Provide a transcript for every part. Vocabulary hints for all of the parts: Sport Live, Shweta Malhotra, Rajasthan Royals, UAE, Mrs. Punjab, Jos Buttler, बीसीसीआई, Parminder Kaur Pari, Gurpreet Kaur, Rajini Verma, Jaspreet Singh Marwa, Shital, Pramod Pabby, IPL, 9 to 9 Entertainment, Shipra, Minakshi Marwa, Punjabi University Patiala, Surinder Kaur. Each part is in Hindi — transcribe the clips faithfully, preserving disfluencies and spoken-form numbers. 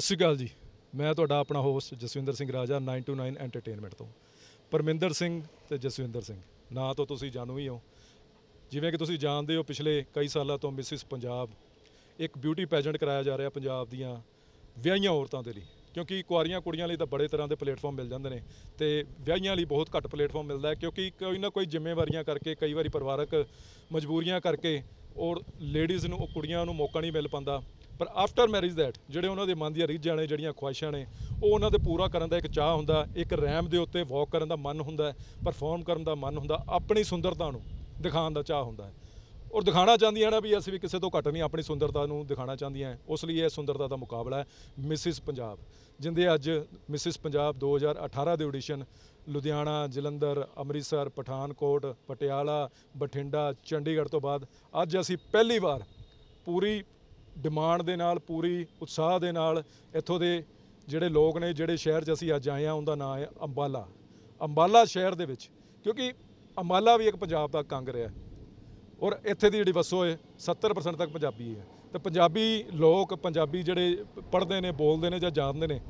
ਸਤਿ ਸ਼੍ਰੀ ਅਕਾਲ ਜੀ, मैं ਤੁਹਾਡਾ अपना होस्ट ਜਸਵਿੰਦਰ ਸਿੰਘ ਰਾਜਾ nine to nine ਐਂਟਰਟੇਨਮੈਂਟ ਤੋਂ। ਪਰਮਿੰਦਰ ਸਿੰਘ ਤੇ ਜਸਵਿੰਦਰ ਸਿੰਘ ਨਾਂ ਤੋਂ ਤੁਸੀਂ ਜਾਣੂ ਹੀ ਹੋ। ਜਿਵੇਂ ਕਿ ਤੁਸੀਂ ਜਾਣਦੇ ਹੋ, ਪਿਛਲੇ ਕਈ ਸਾਲਾਂ ਤੋਂ ਮਿਸਿਸ ਪੰਜਾਬ ਇੱਕ ਬਿਊਟੀ ਪੈਜੈਂਟ ਕਰਾਇਆ ਜਾ ਰਿਹਾ ਪੰਜਾਬ ਦੀਆਂ ਵਿਆਹੀਆਂ ਔਰਤਾਂ ਦੇ ਲਈ, ਕਿਉਂਕਿ ਕੁਆਰੀਆਂ ਕੁੜੀਆਂ ਲਈ ਤਾਂ ਬੜੇ ਤਰ੍ਹਾਂ ਦੇ ਪਲੇਟਫਾਰਮ ਮਿਲ ਜਾਂਦੇ ਨੇ ਤੇ ਵਿਆਹੀਆਂ ਲਈ ਬਹੁਤ ਘੱਟ ਪਲੇਟਫਾਰਮ ਮਿਲਦਾ ਹੈ, ਕਿਉਂਕਿ ਕੋਈ ਨਾ ਕੋਈ ਜ਼ਿੰਮੇਵਾਰੀਆਂ ਕਰਕੇ, ਕਈ ਵਾਰੀ ਪਰਿਵਾਰਕ ਮਜਬੂਰੀਆਂ ਕਰਕੇ ਔਰ ਲੇਡੀਜ਼ ਨੂੰ, ਉਹ ਕੁੜੀਆਂ ਨੂੰ ਮੌਕਾ नहीं मिल पाता। पर आफ्टर मैरिज दैट ਜਿਹੜੇ ਉਹਨਾਂ ਦੇ ਮਨ ਦੀਆਂ ਰੀਝਾਂ ਨੇ, ਜਿਹੜੀਆਂ ਖੁਆਇਸ਼ਾਂ ਨੇ, ਉਹ ਉਹਨਾਂ ਦੇ ਪੂਰਾ ਕਰਨ ਦਾ ਇੱਕ ਚਾਹ ਹੁੰਦਾ, ਇੱਕ ਰੈਮ ਦੇ ਉੱਤੇ ਵਾਕ ਕਰਨ ਦਾ ਮਨ ਹੁੰਦਾ, ਪਰਫਾਰਮ ਕਰਨ ਦਾ ਮਨ ਹੁੰਦਾ, ਆਪਣੀ ਸੁੰਦਰਤਾ ਨੂੰ ਦਿਖਾਉਣ ਦਾ ਚਾਹ ਹੁੰਦਾ ਔਰ ਦਿਖਾਉਣਾ ਚਾਹੁੰਦੀਆਂ ਨਾ ਵੀ ਅਸੀਂ ਵੀ ਕਿਸੇ ਤੋਂ ਘੱਟ ਨਹੀਂ, ਆਪਣੀ ਸੁੰਦਰਤਾ ਨੂੰ ਦਿਖਾਉਣਾ ਚਾਹੁੰਦੀਆਂ। ਉਸ ਲਈ ਇਹ ਸੁੰਦਰਤਾ ਦਾ ਮੁਕਾਬਲਾ ਹੈ ਮਿਸਿਸ ਪੰਜਾਬ, ਜਿੰਦੇ ਅੱਜ ਮਿਸਿਸ ਪੰਜਾਬ ਦੋ ਹਜ਼ਾਰ ਅਠਾਰਾਂ ਦੇ ਆਡੀਸ਼ਨ ਲੁਧਿਆਣਾ, ਜਲੰਧਰ, ਅੰਮ੍ਰਿਤਸਰ, ਪਠਾਨਕੋਟ, ਪਟਿਆਲਾ, ਬਠਿੰਡਾ, ਚੰਡੀਗੜ੍ਹ ਤੋਂ ਬਾਅਦ ਅੱਜ ਅਸੀਂ ਪਹਿਲੀ ਵਾਰ ਪੂਰੀ डिमांड दे नाल, पूरी उत्साह दे नाल इत्थों दे जिहड़े लोग ने, जिहड़े शहर 'च असीं अज आए हां, उहदा नाम है अंबाला। अंबाला शहर दे विच, क्योंकि अंबाला भी एक पंजाब दा कंग रहा है और इत्थे दी जिहड़ी वसो है सत्तर परसेंट तक पंजाबी है। तो पंजाबी लोग, पंजाबी जिहड़े पढ़दे ने, बोलदे ने जां जानदे ने,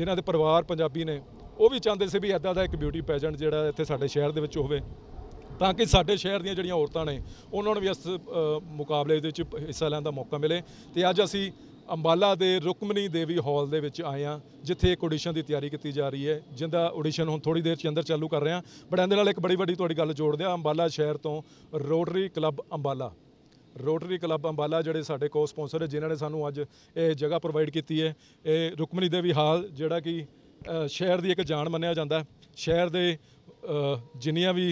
जिन्हां दे परिवार पंजाबी ने, वो भी चाहते सी भी इदां दा एक ब्यूटी पैजेंट जिहड़ा इत्थे साडे शहर दे विच होवे, ताकि साडे शहर ਦੀਆਂ ਜਿਹੜੀਆਂ ਔਰਤਾਂ ਨੇ ਉਹਨਾਂ ਨੂੰ ਵੀ ਇਸ ਮੁਕਾਬਲੇ ਦੇ ਵਿੱਚ ਹਿੱਸਾ ਲੈਣ ਦਾ ਮੌਕਾ ਮਿਲੇ। ਤੇ ਅੱਜ ਅਸੀਂ ਅੰਬਾਲਾ ਦੇ ਰੁਕਮਨੀ ਦੇਵੀ ਹਾਲ ਦੇ ਵਿੱਚ ਆਏ ਹਾਂ, ਜਿੱਥੇ ਇੱਕ ਆਡੀਸ਼ਨ ਦੀ ਤਿਆਰੀ ਕੀਤੀ ਜਾ ਰਹੀ ਹੈ, ਜਿਹਦਾ ਆਡੀਸ਼ਨ ਹੁਣ ਥੋੜੀ ਦੇਰ ਚ ਅੰਦਰ ਚਾਲੂ ਕਰ ਰਹੇ ਹਾਂ। ਬਟ ਇਹਦੇ ਨਾਲ ਇੱਕ ਬੜੀ ਵੱਡੀ ਤੁਹਾਡੀ ਗੱਲ ਜੋੜਦੇ ਆ, ਅੰਬਾਲਾ ਸ਼ਹਿਰ ਤੋਂ rotary club Ambala, rotary club Ambala ਜਿਹੜੇ ਸਾਡੇ ਕੋ ਸਪਾਂਸਰ ਹੈ, ਜਿਨ੍ਹਾਂ ਨੇ ਸਾਨੂੰ ਅੱਜ ਇਹ ਜਗ੍ਹਾ ਪ੍ਰੋਵਾਈਡ ਕੀਤੀ ਹੈ। ਇਹ ਰੁਕਮਨੀ ਦੇਵੀ ਹਾਲ ਜਿਹੜਾ ਕਿ ਸ਼ਹਿਰ ਦੀ ਇੱਕ ਜਾਨ ਮੰਨਿਆ ਜਾਂਦਾ, ਸ਼ਹਿਰ ਦੇ ਜਿੰਨੀਆਂ ਵੀ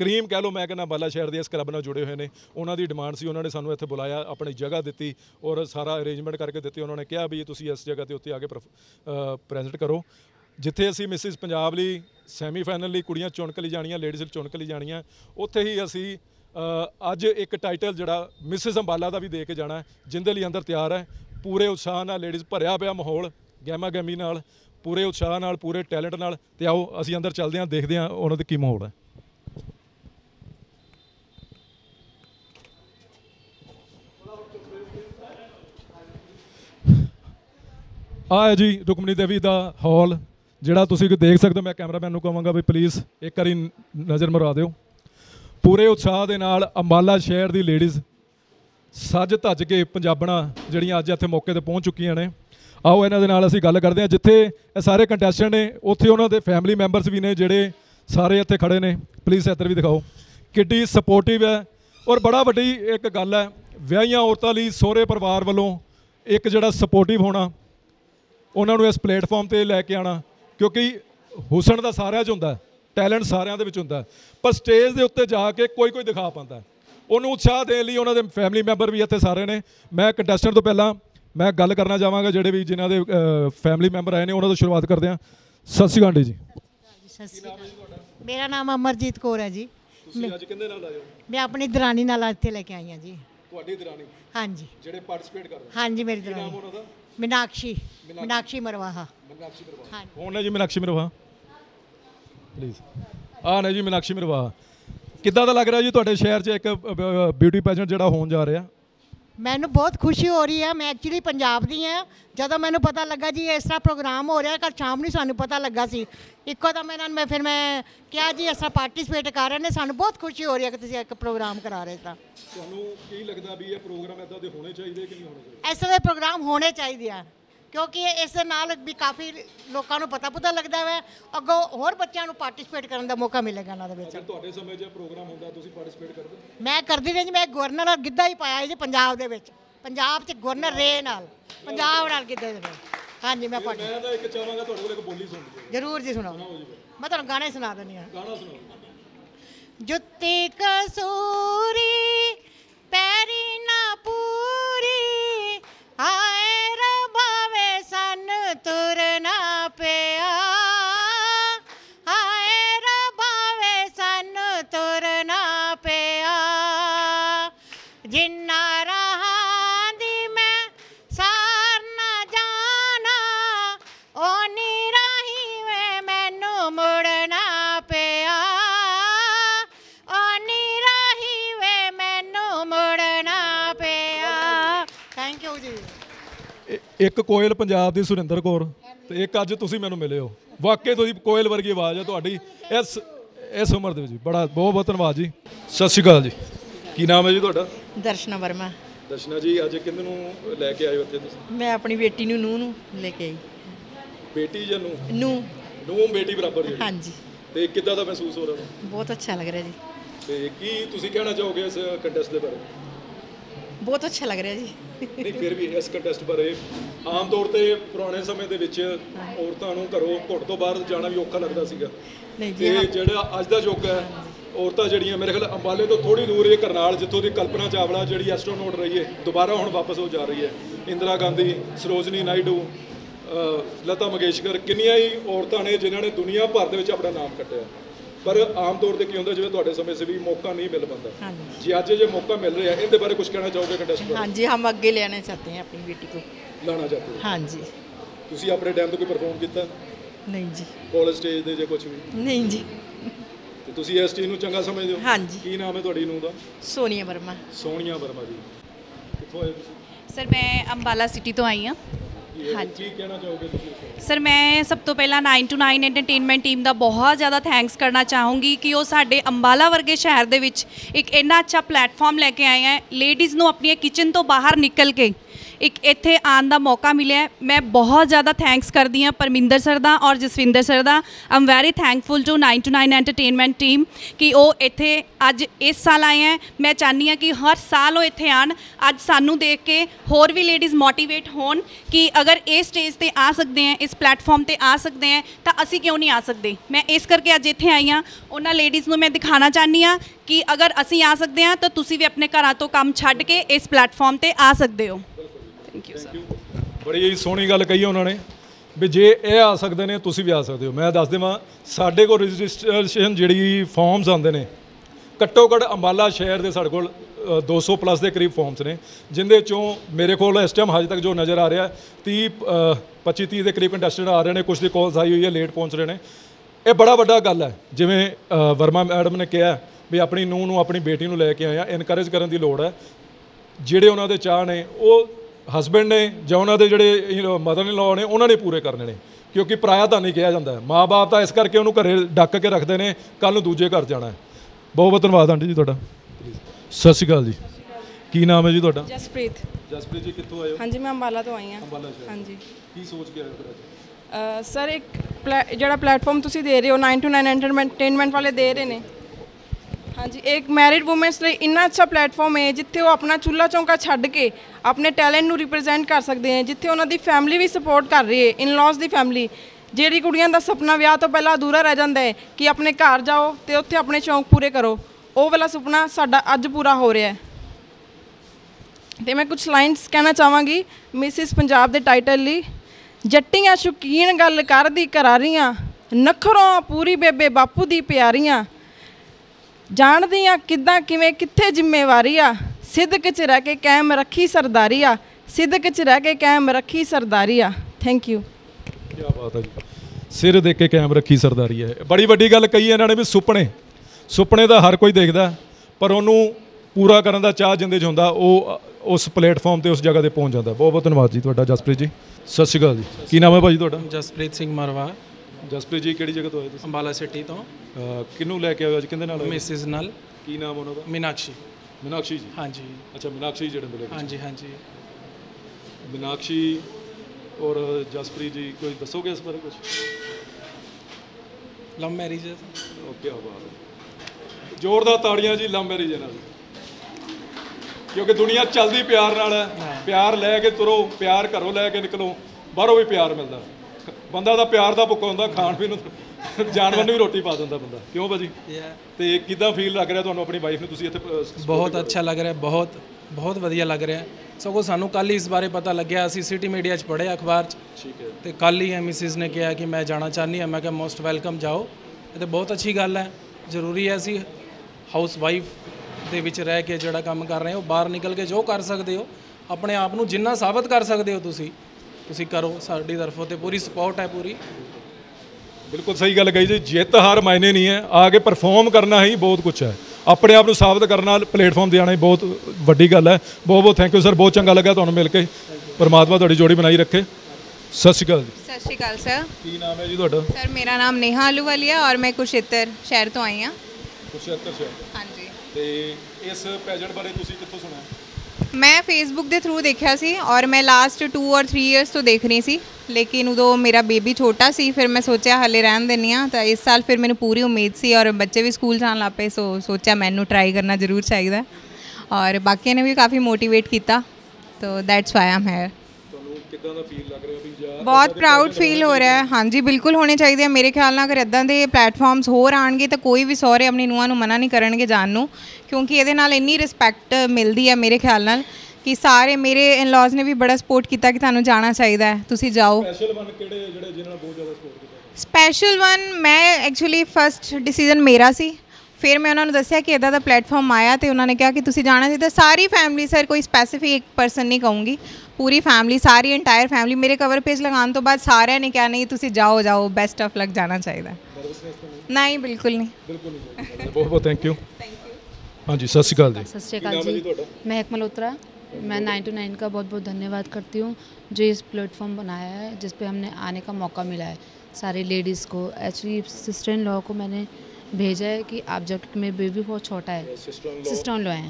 ਕਰੀਮ कह लो, मैं कहना अंबाला शहर के इस क्लब नाल जुड़े हुए हैं, उन्होंने डिमांड से उन्होंने सूँ इतने बुलाया, अपनी जगह दी और सारा अरेंजमेंट करके दी। उन्होंने कहा भी तुम इस जगह के उत्ते आके प्रेजेंट करो, जिथे असी मिसिस पंजाब ली सैमीफाइनल कुड़ियाँ चुन के लिए जानिया, लेडीज़ चुन के लिए जानिया, उत्थे ही असी अज एक टाइटल जड़ा मिसिस अंबाला का भी दे के जाना, जिंदे लिए अंदर तैयार है पूरे उत्साह नाल। लेडीज़ भरिया पिया माहौल, गहमा गहमी नाल, पूरे उत्साह नाल, पूरे टैलेंट नाल। ते आओ असी अंदर चलदे हां, देखदे हां उन्हां दा की माहौल है। आ है जी रुकमनी देवी का हॉल, जिहड़ा तुसीं देख सकते हो। मैं कैमरामैन नूं कहांगा भी प्लीज़ एक बारी नज़र मरवा दिओ। पूरे उत्साह दे नाल अंबाला शहर की लेडीज़ सज धज के पंजाबणा जिहड़ियां अज्ज इत्थे मौके ते पहुंच चुकियां ने। आओ इन्हां दे नाल असीं गल करदे हां। जिथे ये सारे कंटैस्टेंट ने, उत्थे उन्हां दे फैमिली मैंबरस भी ने, जिहड़े सारे इत्थे खड़े ने। प्लीज़ इधर भी दिखाओ, किड्डी सपोर्टिव है और बड़ा वड्डी एक गल है विआहियां औरतां लई सोहरे परिवार वल्लों एक जिहड़ा सपोर्टिव होना, उन्होंने इस प्लेटफॉर्म पर लैके आना, क्योंकि हुसन का सारा होंदा, टैलेंट सारे होंदा, पर स्टेज के उत्ते जाके कोई कोई दिखा पाता। उन्होंने उत्साह देने उन्होंने फैमिली मैंबर भी इतने सारे ने। मैं कंटेस्टेंट तो पहला मैं गल करना चाहवांगा जिहड़े भी जिन्हां दे फैमिली मैंबर आए हैं, उन्होंने तो शुरुआत करते हैं। सत श्री अकाल जी। सत श्री अकाल, मेरा नाम अमरजीत कौर है जी। मैं अपनी दरानी नाल इत्थे लैके आई हूँ जी। हाँ जी, हाँ जी, मेरी दरानी मिनाक्षी, मिनाक्षी मरवा। हाँ कौन है जी मिनाक्षी मरवा? प्लीज़ हाँ है जी मिनाक्षी मरवा। किदा लग रहा है जी तुहाडे शहर च एक ब्यूटी पैजेंट जिहड़ा होण जा रहा? मैनू बहुत खुशी हो रही है। मैं एक्चुअली पंजाब दी हां, जदों मैनू पता लगा जी इस तरह प्रोग्राम हो रहा है, कल शाम नूं सानू पता लगा सी इकोदम इन्हां मैं फिर मैं क्या जी असा पार्टिसिपेट कर रहे हैं, सानू बहुत खुशी हो रही है कि तुसीं एक प्रोग्राम करा रहे ता। तुहानू की लगदा भी इह प्रोग्राम इदां दे होणे चाहीदे कि नहीं होणे चाहीदे? इस तरह दे प्रोग्राम होणे चाहीदे आ, क्योंकि इस नाल भी काफ़ी लोगों को पता पुता लगता है, अगों होर बच्चों को पार्टिसिपेट करने का मौका मिलेगा। मैं करती रही जी, मैं गवर्नर नाल गिद्धा ही पाया जी पंजाब दे विच, पंजाब च गवर्नर रे नाल पंजाब नाल गिद्धा। हाँ जी, मैं जरूर जी सुनाओ, मैं तुहानू गाने सुना देनी है। जुत्ती कसूरी पैरी ना पूरी आए तुरना पिया, हाय रबावे सन तुरना पिया, जिन्ना रहां दी मैं सार ना जाना, ओनी राही में मैनू मुड़ना पिया, ओनी राही में मैं एक कोयल पंजाब की सुरिंदर कौर तो एक अज तुम मैनू मिले हो वाकई तुम कोयल वर्गी आवाज़ है तुहाडी इस इस उम्र दे विच बड़ा बहुत बहुत धन्यवाद जी। सत श्री अकाल जी, की नाम है जी तुहाडा? दर्शना वर्मा। दर्शना जी अज किन्नू लैके आए उत्थे तुसीं? मैं अपनी बेटी नूं नूं नूं लैके आई। बेटी जां नूं? नूं नूं बेटी बराबर जी। हाँ जी। ते किद्दां दा महसूस हो रहा है? बहुत अच्छा लग रहा है जी। ते की तुसीं कहना चाहोगे इस कंटेस्ट दे बारे? बहुत अच्छा लग रहा है जी। नहीं फिर भी इस कंटेस्ट बारे आम तौर पर पुराने समय के औरतों को घरों घुट तो बाहर जाना भी औखा लगता सीगा ते जिहड़ा अज दा युग है औरतां जिहड़ियां मेरे ख्याल अंबाले तो थोड़ी दूर ये करनाल जिथों की कल्पना चावला जिहड़ी एस्ट्रोनॉट रही है दोबारा हुण वापस हो जा रही है, इंदिरा गांधी, सरोजनी नायडू, लता मंगेशकर, कितनी ही औरतों ने जिन्हों ने दुनिया भर के अपना नाम कट्टिया पर आम तौर पर क्यों होता जिवें तुहाडे समय से भी मौका नहीं मिल पाता जी, अज जो मौका मिल रहा है इनके बारे कुछ कहना चाहोगे कंटेस्टेंट? हाँ जी, हम अगे लेना चाहते हैं अपनी बेटी को। लाना चाहते हो? हाँ जी। तुसी अपने टाइम तो कोई परफॉर्म किया? नहीं जी। कॉलेज स्टेज दे जे कुछ भी? नहीं जी। तो तुसी इस चीज़ नूं चंगा समझदे हो? हाँ जी। की नाम है तुहाडी नूं दा? सोनिया वर्मा। सोनिया वर्मा जी, कित्थों आए तुसी? सर मैं अंबाला सिटी तो आई हाँ। हाँ जी, कहना चाहोगे? सर मैं सब तो पहला nine two nine entertainment team का बहुत ज़्यादा थैंक्स करना चाहूँगी कि वो साढ़े अंबाला वर्गे शहर दे विच एक इन्ना अच्छा प्लेटफॉर्म लैके आए हैं, लेडीज़ नूं अपनी किचन तो बाहर निकल के एक इत्थे आने का मौका मिले। मैं बहुत ज़्यादा थैंक्स करती हाँ परमिंदर सर का और जसविंदर सर का। I am very thankful to nine two nine entertainment team कि वो इत्थे अज इस साल आए हैं। मैं चाहती हाँ कि हर साल वो इत्थे आन, अज सानू देख के होर भी लेडीज़ मोटिवेट होन कि अगर ये स्टेज पर आ सकते हैं, इस प्लेटफॉर्म पर आ सकते हैं तो असी क्यों नहीं आ सकते। मैं इस करके अज इत्थे आई हाँ। उन्हां लेडीज़ नूं मैं दिखाना चाहती हाँ कि अगर असी आ सकते हैं तो तुसीं भी अपने घरां तो काम छड्ड के इस प्लेटफॉर्म पर आ सकते हो। Thank you sir. बड़ी सोहनी गल कही उन्होंने भी जे ये आ सकते हैं तुम भी आ सकते हो। मैं दस देव साढ़े को रजिस्ट्रेशन जी फॉर्म्स आते हैं घट्टो घट्ट अंबाला शहर के साढ़े को दो सौ प्लस के करीब फॉर्म्स ने जिंदे चों मेरे को इस टाइम हजे तक जो नज़र आ रहा ती पच्ची तीह के करीब कंटेस्टेंट आ रहे हैं। कुछ की कॉल्स आई हुई है, लेट पहुँच रहे हैं। ये बड़ा वड्डा गल है जिमें वर्मा मैडम ने कहा भी अपनी नूंह नूं अपनी बेटी नूं लैके आया, इनकरेज करन दी लोड़ है। जिहड़े उन्हां दे चाह ने वो हसबैंड ने जां उन्हां दे जिहड़े मदर इन लॉ ने उन्होंने पूरे करने ने क्योंकि पराया धन ही कहा जाता है। माँ बाप तो इस करके उन्होंने घरे डक के रखते हैं कल नूं दूजे घर जाना है। बहुत बहुत धन्यवाद आंटी जी तुहाडा। सत श्री अकाल जी, की नाम है जी तुहाडा? जसप्रीत। जसप्रीत जी, कित्थों आए हो? हाँ जी, मैं अंबाला तो आई हां। हाँ जी, की सोच के आए हो फिर? सर एक प्लै जिहड़ा प्लेटफॉर्म तुसीं दे रहे हो नाइन टू नाइन एंटरटेनमेंट वाले दे रहे हैं, हाँ जी, एक मैरिड वूमेंस लिए इन्ना अच्छा प्लेटफॉर्म है जिथे वो अपना चूल्हा चौंका छड़ के अपने टैलेंट नू रिप्रेजेंट कर सकते हैं, जिथे उन्होंने फैमिली भी सपोर्ट कर रही है। इन लॉज की फैमिली जिहड़ी कुड़ियां दा सपना विआह तो पहला अधूरा रह जाता है कि अपने घर जाओ तो उत्थे अपने शौक पूरे करो, वो वाला सुपना साडा अज पूरा हो रहा है। तो मैं कुछ लाइनस कहना चाहांगी मिसिस पंजाब के टाइटल ली। जट्टियां शौकीन गल करदी करारियां, नखरों पूरी बेबे बापू दी प्यारियां, जानदी आ किदां किवें कित्थे जिम्मेवारी आ, सिदक च रह के कायम रखी सरदारी आ, सिदक च रह के कायम रखी सरदारी आ। Thank you. क्या बात है जी, सिर देख के कायम रखी सरदारी है। बड़ी वड्डी गल कही है इन्होंने भी सुपने सुपने तो हर कोई देखता पर उन्होंने पूरा करने का चाह जिंदे होंदा वो उस प्लेटफॉर्म पर उस जगह पर पहुँच जाता। बहुत बहुत धन्यवाद जी तुहाडा जसप्रीत जी। सत श्री अकाल जी, की नाम है भाजी तुहाडा? जसप्रीत सिंह मरवा। जसप्रीत जी किहड़ी जगह तो आए तुसीं? अंबाला सिटी तो। किनू लैके आए हो अज, किहदे नाल? मिसेज नाल। की नाम उन्हां दा? मीनाक्षी। मीनाक्षी जी? हाँ जी। अच्छा, मीनाक्षी जी जिहड़े मिले? हाँ जी, हाँ जी। मीनाक्षी और जसप्रीत जी कोई दसोगे इस बारे कुछ? लव मैरिज है। ओके, आवाज़ जोरदार ताड़ियां जी लव मैरिज नाल, क्योंकि दुनिया चलती प्यार नाल है। प्यार लै के तुरो, प्यार घरों लै के निकलो, बाहरों भी प्यार मिलता। बंदा तो प्यार का भुक्का होंदा, खाण पीण जानवर भी रोटी पा दिंदा बंदा। क्यों भाजी तो किदां फील लग रहा तुहानू अपनी वाइफ नूं तुसीं इत्थे? बहुत अच्छा लग रहा है, बहुत बहुत वधिया लग रहा है। सगों सानू कल ही इस बारे पता लग्या, असीं सिटी मीडिया च पढ़े अखबार च, ठीक है, तो कल ही मिसिज ने कहा कि मैं जाना चाहनी हूँ। मैं कहा मोस्ट वैलकम, जाओ। ये तो बहुत अच्छी गल है, जरूरी है। असीं हाउस वाइफ दे विच रह के जिहड़ा काम कर रहे हो, बाहर निकल के जो कर सकते हो, अपने आप नूं जिन्ना साबित कर सकते हो तुसीं ਤੁਸੀਂ ਕਰੋ। ਸਾਡੀ ਤਰਫੋਂ ਤੇ ਪੂਰੀ ਸਪੋਰਟ ਹੈ, ਪੂਰੀ। ਬਿਲਕੁਲ ਸਹੀ ਗੱਲ ਕਹੀ ਜੀ, ਜਿੱਤ ਹਾਰ ਮਾਇਨੇ ਨਹੀਂ ਹੈ, ਆ ਕੇ ਪਰਫਾਰਮ ਕਰਨਾ ਹੀ ਬਹੁਤ ਕੁਝ ਹੈ। ਆਪਣੇ ਆਪ ਨੂੰ ਸਾਬਤ ਕਰਨ ਨਾਲ ਪਲੇਟਫਾਰਮ ਦੇਣਾ ਹੀ ਬਹੁਤ ਵੱਡੀ ਗੱਲ ਹੈ। ਬਹੁਤ ਬਹੁਤ ਥੈਂਕ ਯੂ ਸਰ, ਬਹੁਤ ਚੰਗਾ ਲੱਗਾ ਤੁਹਾਨੂੰ ਮਿਲ ਕੇ। परमात्मा ਤੁਹਾਡੀ ਜੋੜੀ ਬਣਾਈ ਰੱਖੇ। ਸਤਿ ਸ਼੍ਰੀ ਅਕਾਲ। ਸਤਿ ਸ਼੍ਰੀ ਅਕਾਲ ਸਰ। ਕੀ ਨਾਮ ਹੈ ਜੀ ਤੁਹਾਡਾ? ਸਰ ਮੇਰਾ ਨਾਮ ਨੇਹਾ ਆਲੂਵਾਲੀਆ ਔਰ ਮੈਂ ਕੁਸ਼ੇਤਰ ਸ਼ਹਿਰ ਤੋਂ ਆਈ ਹਾਂ। ਕੁਸ਼ੇਤਰ ਸ਼ਹਿਰ? ਹਾਂਜੀ। ਤੇ ਇਸ ਪੈਜੈਂਟ ਬਾਰੇ ਤੁਸੀਂ ਕਿੱਥੋਂ ਸੁਣਿਆ? ਮੈਂ ਫੇਸਬੁੱਕ ਦੇ ਥਰੂ ਦੇਖਿਆ ਸੀ ਔਰ ਮੈਂ ਲਾਸਟ टू और थ्री ਇਅਰਸ ਤੋਂ ਦੇਖ ਰਹੀ ਸੀ, ਲੇਕਿਨ ਉਦੋਂ ਮੇਰਾ ਬੇਬੀ ਛੋਟਾ ਸੀ, ਫਿਰ ਮੈਂ ਸੋਚਿਆ ਹਲੇ ਰਹਿਣ ਦਿੰਨੀ ਆ। ਤਾਂ ਇਸ ਸਾਲ ਫਿਰ ਮੈਨੂੰ ਪੂਰੀ ਉਮੀਦ ਸੀ ਔਰ ਬੱਚੇ ਵੀ ਸਕੂਲ ਜਾਣ ਲੱਗ ਪਏ, ਸੋ ਸੋਚਿਆ ਮੈਨੂੰ ਟਰਾਈ ਕਰਨਾ ਜ਼ਰੂਰ ਚਾਹੀਦਾ ਔਰ ਬਾਕੀਆਂ ਨੇ ਵੀ ਕਾਫੀ ਮੋਟੀਵੇਟ ਕੀਤਾ, तो that's why I am here. बहुत प्राउड फील हो रहा है। हाँ जी बिल्कुल होने चाहिए। मेरे ख्याल नाल अगर इदां दे प्लेटफॉर्म्स होर आएंगे तो कोई भी सौरे अपनी नूहां नूं मना नहीं करनगे जाण नूं, क्योंकि इहदे नाल इन्नी रिस्पैक्ट मिलती है मेरे ख्याल नाल कि सारे मेरे इनलॉज ने भी बड़ा सपोर्ट किया कि तुहानूं जाना चाहिए है, तुसीं जाओ। स्पैशल वन मैं एक्चुअली फस्ट डिसीजन मेरा सी, फिर मैं उन्होंने दसिया कि इदा का प्लेटफॉर्म आया तो उन्होंने कहा कि तुसी जाना चाहिए। सारी फैमिली सर, कोई स्पैसीफिक एक परसन नहीं कहूँगी, पूरी फैमिली सारी इंटायर फैमिली मेरे कवर पेज लगाने तो बाद सारे ने कहा नहीं तुसी जाओ जाओ, बेस्ट ऑफ लक, जाना चाहिए। नहीं बिल्कुल नहीं, बिल्कुल नहीं। बहुत बहुत थैंक यू। हाँ जी सत श्री अकाल जी। सत श्री अकाल जी, महक मल्होत्रा। मैं नाइन टू नाइन का बहुत बहुत धन्यवाद करती हूँ जो इस प्लेटफॉर्म बनाया है, जिस पर हमने आने का मौका मिला है सारी लेडीज़ को। एक्चुअली सिस्टर इन लॉ को मैंने भेजा है कि आप, जबकि मेरा बेबी बहुत छोटा है, सिस्टर इन लॉ है,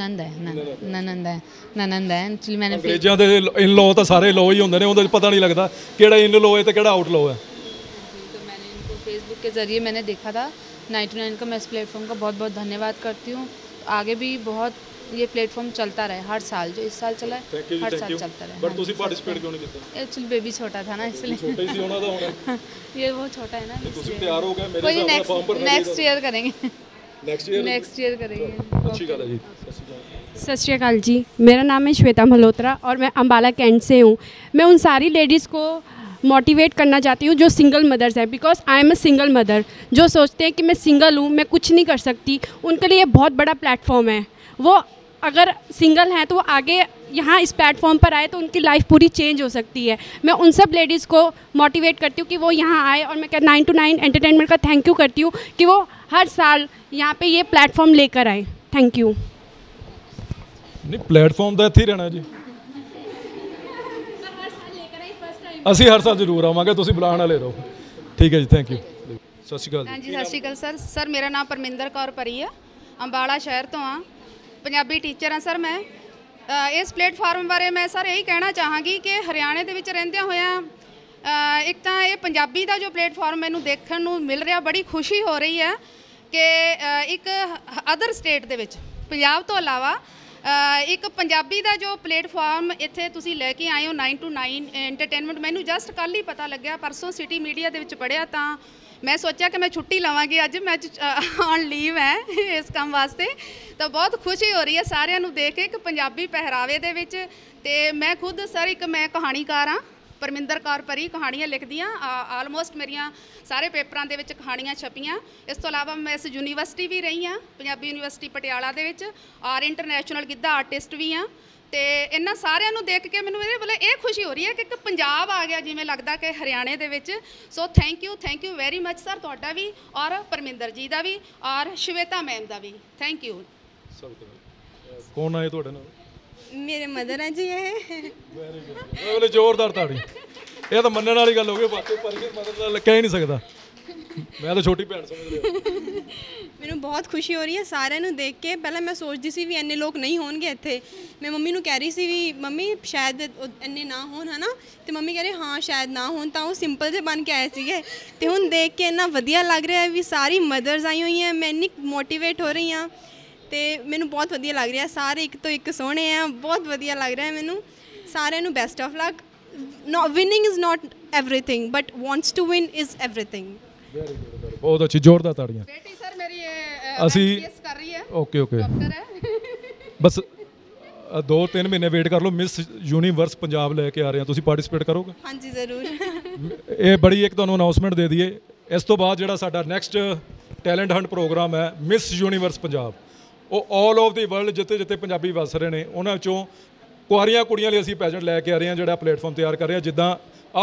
ननद है, ननद है, ननद है। एक्चुअली मैंने अंग्रेजों के इन लॉ तो सारे लॉ ही होंगे ने, उन्हें पता नहीं लगता केड़ा इन लॉ है तो केड़ा आउट लॉ है। तो मैंने इनको फेसबुक के ज़रिए मैंने देखा था नाइन टू नाइन का। मैं इस प्लेटफॉर्म का बहुत बहुत धन्यवाद करती हूँ, आगे भी बहुत ये प्लेटफॉर्म चलता रहे हर साल, जो इस साल चला है हर साल चलता रहे। बट ਤੁਸੀਂ ਪਾਰਟਿਸਿਪੇਟ ਕਿਉਂ ਨਹੀਂ ਕੀਤਾ? एक्चुअली बेबी छोटा था ना, इसलिए। छोटा ही होना था होना, ये वो छोटा है ना। ਤੁਸੀਂ ਤਿਆਰ ਹੋ ਗਏ ਮੇਰੇ साथ अपना फॉर्म पर? नेक्स्ट ईयर करेंगे, नेक्स्ट ईयर, नेक्स्ट ईयर करेंगे। अच्छी बात है जी। सत श्री अकाल जी, मेरा नाम है श्वेता मल्होत्रा और मैं अम्बाला कैंट से हूँ। मैं उन सारी लेडीज़ को मोटिवेट करना चाहती हूँ जो सिंगल मदर्स हैं, because I am a single mother. जो सोचते हैं कि मैं सिंगल हूँ, मैं कुछ नहीं कर सकती, उनके लिए बहुत बड़ा प्लेटफॉर्म है। वो अगर सिंगल हैं तो वो आगे यहाँ इस प्लेटफॉर्म पर आए तो उनकी लाइफ पूरी चेंज हो सकती है। मैं उन सब लेडीज़ को मोटिवेट करती हूँ कि वो यहाँ आए, और मैं क्या नाइन टू नाइन एंटरटेनमेंट का थैंक यू करती हूँ कि वो हर साल यहाँ पे ये प्लेटफॉर्म लेकर आए। Thank you. नहीं प्लेटफॉर्म तो इत्थे रहना जी, असं हर साल जरूर आवांगे, तुसीं बुलाण वाले रहो। ठीक है जी, थैंक यू। सत श्री अकाल। हाँ जी सत श्री अकाल सर। सर मेरा नाम परमिंदर कौर परी है, अंबाला शहर तो हाँ, पंजाबी टीचर हाँ सर। मैं इस प्लेटफॉर्म बारे मैं सर यही कहना चाहांगी कि हरियाणे के रहिंदे होया एक तो ये पंजाबी का जो प्लेटफॉर्म मैनू देखण नू मिल रहा, बड़ी खुशी हो रही है कि एक अदर स्टेट दे विच पंजाब तो अलावा एक पंजाबी का जो प्लेटफॉर्म इत्थे तुसीं लैके आए हो नाइन टू नाइन एंटरटेनमेंट। मैनू जस्ट कल ही पता लग्या, परसों सिटी मीडिया दे विच पढ़िया, तां मैं सोचा कि मैं छुट्टी लवांगी, अज मैं ऑन लीव है इस काम वास्ते। तो बहुत खुशी हो रही है सारियां नू देख के, एक पंजाबी पहरावे दे विच। ते मैं खुद सर एक मैं कहानीकार हाँ, परमिंदर कौर परी, कहानियाँ लिखदी हाँ। आलमोस्ट मेरिया सारे पेपरां दे विच कहानियाँ छपियाँ। इस तो अलावा मैं इस यूनीवर्सिटी भी रही हाँ, पंजाबी यूनीवर्सिटी पटियाला दे विच, और इंटरनेशनल गिद्धा आर्टिस्ट भी हाँ। तो इन्होंने सारियां नू देख के मैनूं मतलब ये खुशी हो रही है कि एक पंजाब आ गया जिवें लगदा कि हरियाणे दे विच। So thank you, thank you very much sir, तुहाडा भी और परमिंदर जी का भी और श्वेता मैम का भी थैंक यू। कौन आए तुहाडे नाल? मेरे मदर हैं जी। ये जोरदार ताड़ी, ये तो मनने वाली गल हो गई, बाकी पर मदर नाल कह ही नहीं सकता, मैं तो छोटी भैन समझ लिया। मैनू बहुत खुशी हो रही है सारे नू देख के। पहले मैं सोचती सी भी इन्ने लोग नहीं होणगे इत्थे, मैं मम्मी नू कह रही सी भी मम्मी शायद इन्ने ना होण है ना, तो मम्मी कह रहे हाँ शायद ना होण, तां वो सिंपल जे बन के आए सीगे। ते हुण देख के इन्ना वधिया लग रहा है भी सारी मदरस आई हुई हैं, मैं इन्नी मोटिवेट हो रही हाँ, तो मैनू बहुत वधिया लग रहा है। सारे एक तो एक सोहणे है, बहुत वधिया लग रहा है मैनू। सारे नू best of luck. Winning is not everything but wants to win is everything. बहुत अच्छी जोरदार ताड़ियाँ। बेटी सर मेरी असी कर रही है। ओके ओके बस दो तीन महीने वेट कर लो, मिस यूनीवर्स पंजाब लेके आ रहे हैं, तुसी पार्टिसिपेट करोगे? हाँ जी जरूर। ये बड़ी एक तुहानूं अनाउंसमेंट दे दीए, इस तो बाद जिहड़ा साडा नेक्स्ट टैलेंट हंट प्रोग्राम है मिस यूनीवर्स पंजाब, वो ऑल ऑफ द वर्ल्ड जिते जिते पंजाबी वस रहे हैं उन्हां चों कुआरियां कुड़ियां लई असीं पैजेंट लैके आ रहे हैं, जिहड़ा प्लेटफॉर्म तैयार कर रहे हैं। जिद्दां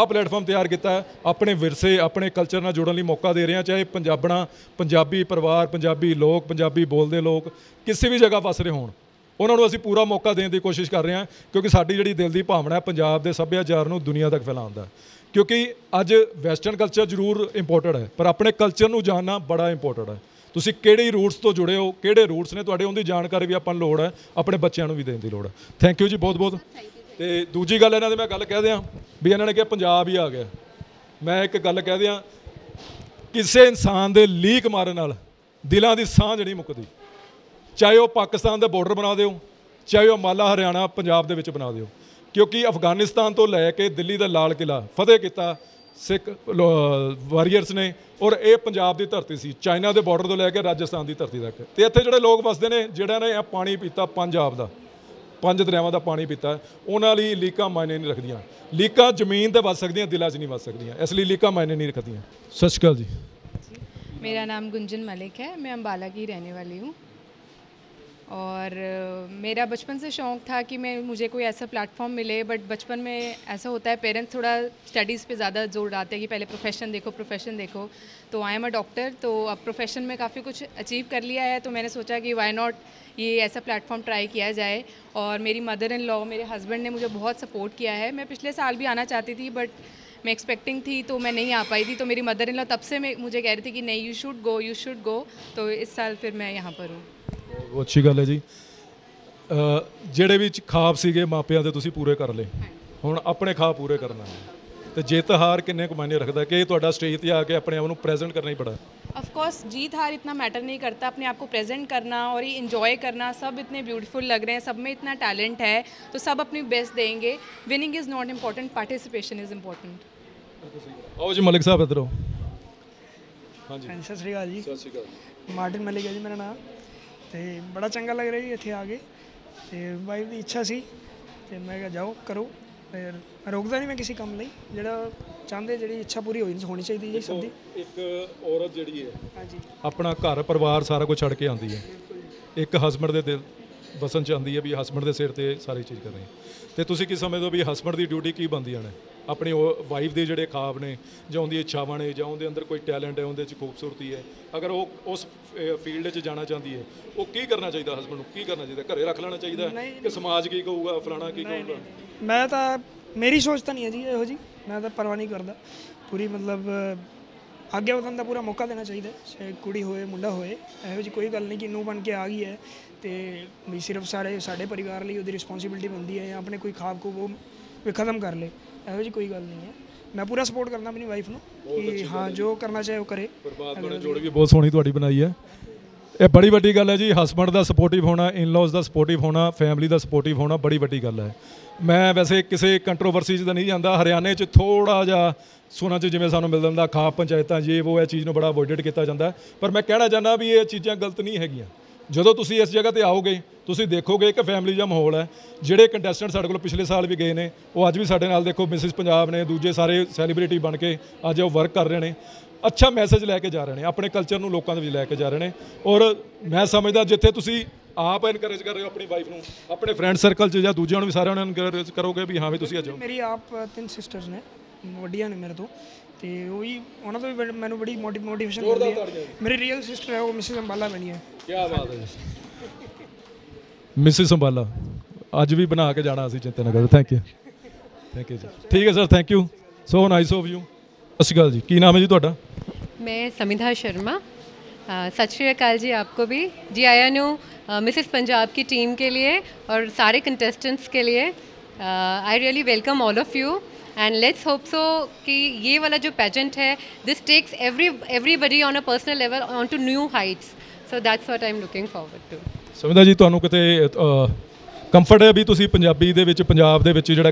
आ प्लेटफॉर्म तैयार किया, अपने विरसे अपने कल्चर नाल जुड़न लई मौका दे रहे हैं, चाहे पंजाबणा, पंजाबी परिवार, पंजाबी लोग, पंजाबी बोलदे लोग किसी भी जगह फस रहे होण, उन्होंने असीं पूरा मौका देने की कोशिश कर रहे हैं क्योंकि साड़ी जिहड़ी दिल की भावना है पंजाब के सभ्याचार नूं दुनिया तक फैलाउंदा क्योंकि अज वैसटर्न कल्चर जरूर इंपोर्टेड है पर अपने कल्चर नूं जानना बड़ा इंपोर्टेंट है। तुसीं किहड़े रूट्स तो जुड़े हो किहड़े रूट्स ने तुहाडे उहदी जानकारी भी आपां नूं लोड़ है अपने बच्चों को भी देने की लोड़ है। थैंक यू जी बहुत बहुत। तो दूजी गल इन्हां दी मैं गल कह दियां भी इन्हां ने कहा पंजाब ही आ गया। मैं एक गल कह दियां किसी इंसान के लीक मारन नाल दिलों की सांझ नहीं मुकती चाहे वह पाकिस्तान का बॉर्डर बना दो चाहे वह माला हरियाणा पंजाब के बना दो क्योंकि अफगानिस्तान तो लैके दिल्ली का लाल किला फतेह किया सिख वारियर्स ने और ये पंजाब की धरती सी चाइना के बॉर्डर तो लैके राजस्थान की धरती तक। तो इत्थे जिहड़े लोग वसदे ने जिहड़ां ने यह पानी पीता पंजाब का पंज दरियावां का पानी पीता उन्हां लई लीकां मायने नहीं रखदियां। लीकां जमीन ते वस सकदियां दिलां च नहीं वस सकदियां इसलिए लीकां मायने नहीं रखदियां। सत श्री अकाल जी, मेरा नाम गुंजन मलिक है, मैं अम्बाला की रहने वाली हूँ और मेरा बचपन से शौक़ था कि मैं मुझे कोई ऐसा प्लेटफॉर्म मिले बट बचपन में ऐसा होता है पेरेंट्स थोड़ा स्टडीज़ पे ज़्यादा जोर डालते हैं कि पहले प्रोफेशन देखो प्रोफेशन देखो। तो आई एम अ डॉक्टर तो अब प्रोफेशन में काफ़ी कुछ अचीव कर लिया है तो मैंने सोचा कि वाई नॉट ये ऐसा प्लेटफॉर्म ट्राई किया जाए और मेरी मदर इन लॉ मेरे हस्बैंड ने मुझे बहुत सपोर्ट किया है। मैं पिछले साल भी आना चाहती थी बट मैं एक्सपेक्टिंग थी तो मैं नहीं आ पाई थी तो मेरी मदर इन लॉ तब से मुझे कह रही थी कि नहीं you should go you should go तो इस साल फिर मैं यहाँ पर हूँ। बहुत अच्छी गल है जी। जिहड़े भी खाब सीगे मापियां दे तुसीं पूरे कर ले हुण अपने खाब पूरे करना है तो जित हार किन्ने कु मायने रखदा कि तुहाडा स्टेज ते आके अपने आप नूं प्रेजेंट करना ही पड़ा। ऑफ कोर्स जीत हार इतना मैटर नहीं करता, अपने आप को प्रेजेंट करना और ये इन्जॉय करना। सब इतने ब्यूटीफुल लग रहे हैं, सब में इतना टैलेंट है तो सब अपनी बेस्ट देंगे। Winning is not important, participation is important. आओ जी मलिक साहब इधर आओ। हाँ जी सत श्री अकाल जी। सत श्री अकाल, मार्टिन मलिक है जी मेरा नाम। तो बड़ा चंगा लग रहा है इतने आगे तो वाइफ की इच्छा सी तो मैं क्या जाओ करो फिर रोकता नहीं मैं किसी काम नहीं जोड़ा चाहते जी इच्छा पूरी हो होनी चाहिए जी सब की। एक औरत जी है हाँ जी अपना घर परिवार सारा कुछ छड़ के आती है एक हसबैंड के दिल वसन चाहती है भी हसबैंड के सिर पर सारी चीज़ करनी है। तो की समझदो भी हसबैंड की ड्यूटी की बनती है अपनी वाइफ के जोड़े खाब ने जो इच्छावां ने जो अंदर कोई टैलेंट है उनके खूबसूरती है अगर वो उस फील्ड में जाना चाहती है वो की करना चाहिए हसबैंड को की करना चाहिए घरे रख लेना चाहिए कि समाज की कहूगा फलाना की कहूगा। मैं तो मेरी सोच तो नहीं है जी यहो जी मैं तो परवाह नहीं करता पूरी मतलब आगे वधन का पूरा मौका देना चाहिए कुड़ी होए मुंडा होए यहो जी कोई गल नहीं कि नूंह बन के आ गई है तो भी सिर्फ सारे साढ़े परिवार लिए रिस्पोंसिबिलिटी बनती है या अपने कोई खाब को वो भी खत्म कर ले यहो जी कोई गल नहीं है। मैं पूरा सपोर्ट करना अपनी वाइफ को कि हाँ जो करना चाहे वो करे। जोड़ी भी बहुत सोहनी तुहाडी बनाई है ये बड़ी वड्डी गल है जी। हसबैंड का सपोर्टिव होना इन लॉज का सपोर्टिव होना फैमिली का सपोर्टिव होना बड़ी वड्डी गल है। मैं वैसे किसी कंट्रोवर्सी तो नहीं जाता हरियाणे च थोड़ा जहा सुना च जिमें सानूं मिल जाता खाप पंचायतां ये वो इस चीज़ नूं बड़ा अवॉइडेड किया जाता है पर मैं कहना चाहता भी ये चीज़ां गलत नहीं हैगियां। जो तुसी इस जगह पर आओगे तुसी देखोगे एक फैमिली का माहौल है जिहड़े कंटेस्टेंट साडे कोल पिछले साल भी गए ने वो अज भी साडे नाल देखो मिसिज पंजाब ने दूजे सारे सैलीब्रिटी बन के अज वो वर्क कर रहे हैं अच्छा मैसेज लैके जा रहे हैं अपने कल्चर नूं लोकां दे विच लैके जा रहे हैं। और मैं समझदा जिथे तुसी आप एनकरेज कर रहे हो अपनी वाइफ नूं अपने फ्रेंड सर्कल च जां दूजिआं नूं भी सारिआं नूं एनकरेज करोगे भी हाँ भी तुसी अजाओ। मेरी आप तीन सिस्टर्स ने वड्डियां ने मेरे तो तो वही उन्होंने तो भी मैं बड़ी मोटी मोटिवेशन मिलती है। मेरी रियल सिस्टर है वो मिसिज अंबाला बनी है। क्या बात है मिसिज अंबाला अज भी बना के जाना असं चिंतन करो। थैंक यू थैंक यू जी ठीक है sir thank you so nice of you. सत श्री अकाल जी, की नाम है जी तुहाडा? मैं समिधा शर्मा। सत श्री अकाल जी आपको भी जी। आया न्यू मिसिज पंजाब की टीम के लिए और सारे कंटेस्टेंट्स के लिए I really welcome all of you and let's hope so कि ये वाला जो पेजेंट है this takes every everybody on a personal level on to new heights so that's what I am looking forward to. Samidha ji तुहानू किते कंफर्ट है भी तुसी पंजाबी दे विच पंजाब दे विच जिहड़ा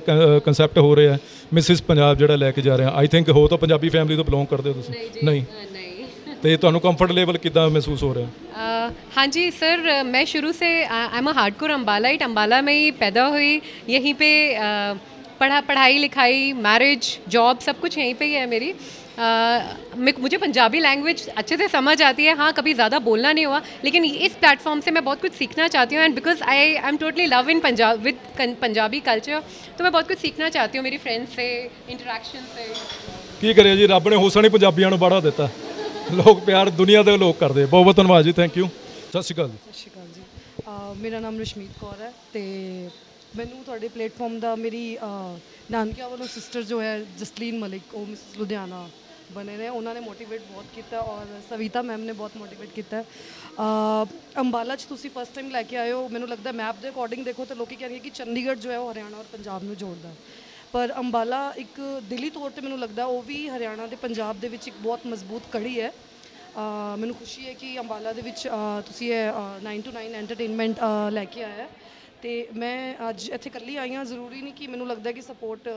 कंसैप्ट हो रहा है मिसिज पंजाब जिहड़ा लैके जा रहे हैं आई थिंक हो तो पंजाबी फैमिली तो बिलोंग करते हो तुसी? नहीं नहीं तो तुहानू कंफर्ट लेवल कितना महसूस हो रहा है? हाँ जी सर मैं शुरू से I am a hardcore अम्बालाइट, Ambala में ही पैदा हुई यहीं पे पढ़ा पढ़ाई लिखाई मैरिज जॉब सब कुछ यहीं पे ही है मेरी। uh, मुझे पंजाबी लैंग्वेज अच्छे से समझ आती है हाँ कभी ज़्यादा बोलना नहीं हुआ लेकिन इस प्लेटफॉर्म से मैं बहुत कुछ सीखना चाहती हूँ and because I I am totally love in Punjab with Punjabi culture तो मैं बहुत कुछ सीखना चाहती हूँ मेरी फ्रेंड्स से इंटरेक्शन से। की करे जी रब ने हुसन ही पंजाबियों को बढ़ा दिता लोग प्यार दुनिया के लोग करते। बहुत बहुत धन्यवाद जी थैंक यू। सत श्री अकाल जी। सत श्री अकाल जी। मेरा नाम रशमीत कौर है तो मैनू थोड़े प्लेटफॉर्म का मेरी नानकिया वालों सिस्टर जो है जसलीन मलिक और मिसेस लुधियाना बने ने, उन्होंने मोटिवेट बहुत किया और सविता मैम ने बहुत मोटिवेट किया। अंबाला तुसीं फस्ट टाइम लैके आए हो, मैनू लगता मैप के अकॉर्डिंग देखो तो लोग कहेंगे कि चंडीगढ़ जो है वो हरियाणा और पंजाब में जोड़ता है, पर अंबाला एक दिली तौर पर मैनू लगता वो भी हरियाणा के पंजाब के एक बहुत मजबूत कड़ी है। Uh, मैनू खुशी है कि अंबाला दे विच नाइन टू नाइन एंटरटेनमेंट लैके आया तो मैं अज इत्थे कल्ली आई हाँ, जरूरी नहीं कि मैनू लगता कि सपोर्ट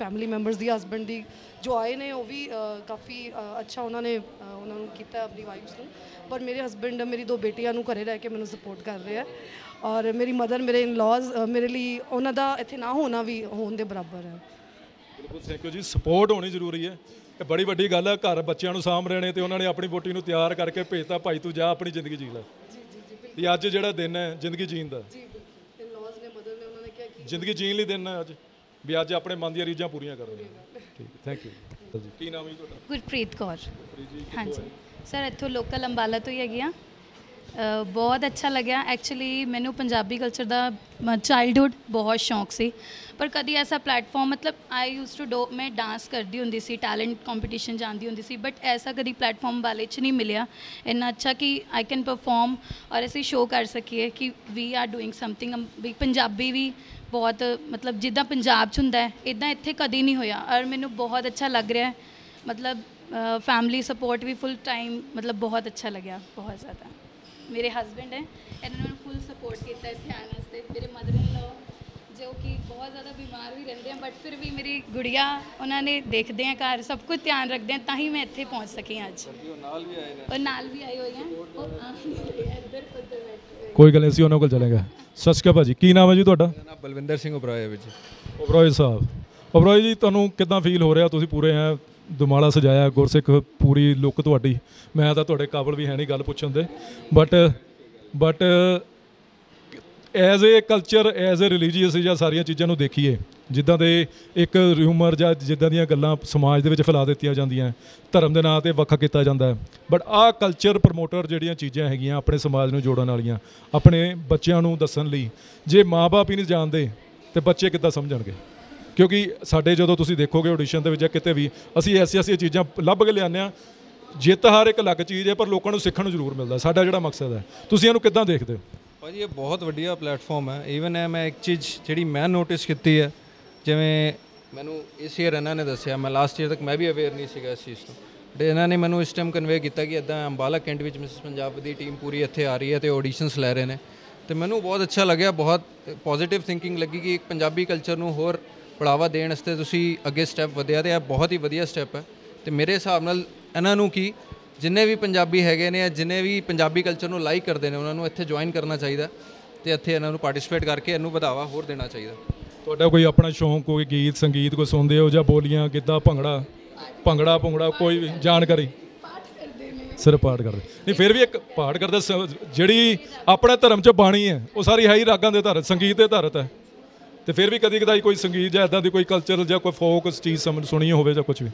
फैमिली मैंबर्स दी हसबैंड दी जो आए ने वो भी uh, काफ़ी uh, अच्छा उन्होंने uh, उन्होंने किया अपनी वाइफ्स को, पर मेरे हसबैंड मेरी दो बेटियां नू घरे रह के मैनू सपोर्ट कर रहे हैं और मेरी मदर मेरे इन लॉज uh, मेरे लिए उन्हों का इत्थे ना होना भी होने के बराबर है। बिल्कुल सैको जी, सपोर्ट होनी जरूरी है, बड़ी वड्डी गल है। घर बच्चों को सामभ रहे हैं तो उन्होंने अपनी वोटी को तैयार करके भेजता भाई तू जा अपनी जिंदगी जी ला, तो अज जो दिन है जिंदगी जीन का, जिंदगी जीन लिए दिन है अज भी, अज अपने मन दी रीझां पूरियां कर रहे हैं। ठीक, थैंक यू। की नाम है तुहाडा? गुरप्रीत कौर। हाँ जी सर, इत्थों लोकल अंबाला तो ही है। बहुत अच्छा लग्या एक्चुअली, मैनू पंजाबी कल्चर का चाइल्डहुड बहुत शौक से, पर कभी ऐसा प्लेटफॉर्म मतलब आई यूज टू डो मैं डांस करती होंगी सी, टैलेंट कंपीटिशन जाती होंगी सी, बट ऐसा कभी प्लेटफॉर्म वाले च नहीं मिलया इन्ना अच्छा कि आई कैन परफॉर्म और असी शो कर सकिए कि वी आर डूइंग समथिंग। भी पंजाबी भी बहुत मतलब जिदा पंजाब च हुंदा इदां इत्थे कभी नहीं होया और मैनू बहुत अच्छा लग रहा है, मतलब फैमिली सपोर्ट भी फुल टाइम, मतलब बहुत अच्छा लग्या बहुत ज़्यादा। मेरे हस्बैंड हैं, इन्होंने फुल सपोर्ट किया इतने आने वास्ते, मेरे मदर इन लॉ जो कि बहुत ज़्यादा बीमार भी रहते हैं, बट फिर भी मेरी गुड़िया उन्होंने देखते हैं घर सब कुछ ध्यान रखते हैं, ताही मैं इतने पहुँच सकी अज, और नाल भी आई हुई हैं। कोई गल नहीं, उन्होंने चलेंगे। सत श्री अकाल भाजी, की नाम है जी तुहाडा? बलविंदर सिंह ओबराय जी। ओबराय साहब, ओबराय जी तुहानू किदां फील हो रहा? तुसीं पूरे हैं दुमाला सजाया, गुरसिख पूरी लुक थी, मैं तो थोड़े काबल भी है नहीं गल पुछण दे, but but as a culture as a religious या सारिया चीज़ों देखिए जिदा के एक र्यूमर या जिदा दियाँ गल्लां समाज के फैला दित्तियां जांदियां, धर्म के नां ते वक्खा किया जाता है, बट आ कल्चर प्रमोटर जिहड़ियां चीज़ां हैगियां अपने समाज में जोड़न वालियां, अपने बच्चों को दस्सण लई जे माँ बाप ही नहीं जानते तो बच्चे किद्दां समझणगे? क्योंकि साढ़े जो तुसीं देखोगे ऑडिशन के कितने भी असी ऐसिया ऐसिया चीज़ां लभ के लिया, जित हर एक अलग चीज़ है पर लोगों को सीखने को जरूर मिलता है, साडा जिहड़ा मकसद है। तुसीं इहनूं किदां देखदे हो? भाजी ये बहुत वड्डिया प्लेटफॉर्म है। ईवन है मैं एक चीज़ जिहड़ी मैं नोटिस की है, जिवें मैनूं इस ईयर इन्होंने दस्सिया, मैं लास्ट ईयर तक मैं भी अवेयर नहीं सीगा इस चीज़ तो, बट इन्होंने मैनूं इस टाइम कन्वे किया कि इदां अंबाला कैंट विच मिसेस पंजाब की टीम पूरी इत्थे आ रही है तो ऑडिशनस लै रहे हैं, तो मैनूं बहुत अच्छा लग्या, बहुत पॉजिटिव थिंकिंग लगी कि पंजाबी कल्चर नूं होर बढ़ावा देने से तुसी अगे स्टैप वधिया, तो यह बहुत ही वधिया स्टैप है। तो मेरे हिसाब नाल इन्हां नूं कि जिन्हें भी पंजाबी हैगे ने जिन्हें भी पंजाबी कल्चर नूं लाइक करते हैं उन्होंने इत्थे ज्वाइन करना चाहिए, तो इत्थे इन्हां नूं पार्टिसिपेट करके इन्हूं बढ़ावा होर देना चाहिए। तुहाडा कोई अपना शौक कोई गीत संगीत कोई सुनते हो या बोलियां गिद्धा भंगड़ा भंगड़ा भुंगड़ा कोई भी जानकारी? सिर्फ पाठ करते नहीं, फिर भी एक पाठ करते जिहड़ी अपने धर्म च बाणी है वो सारी हाई रागां दे धरत संगीत दे धरत है, तो फिर भी कभी कदाई कोई संगीत या इदा की कोई कल्चर या कोई फोक चीज़ समझ सुनी हो कुछ भी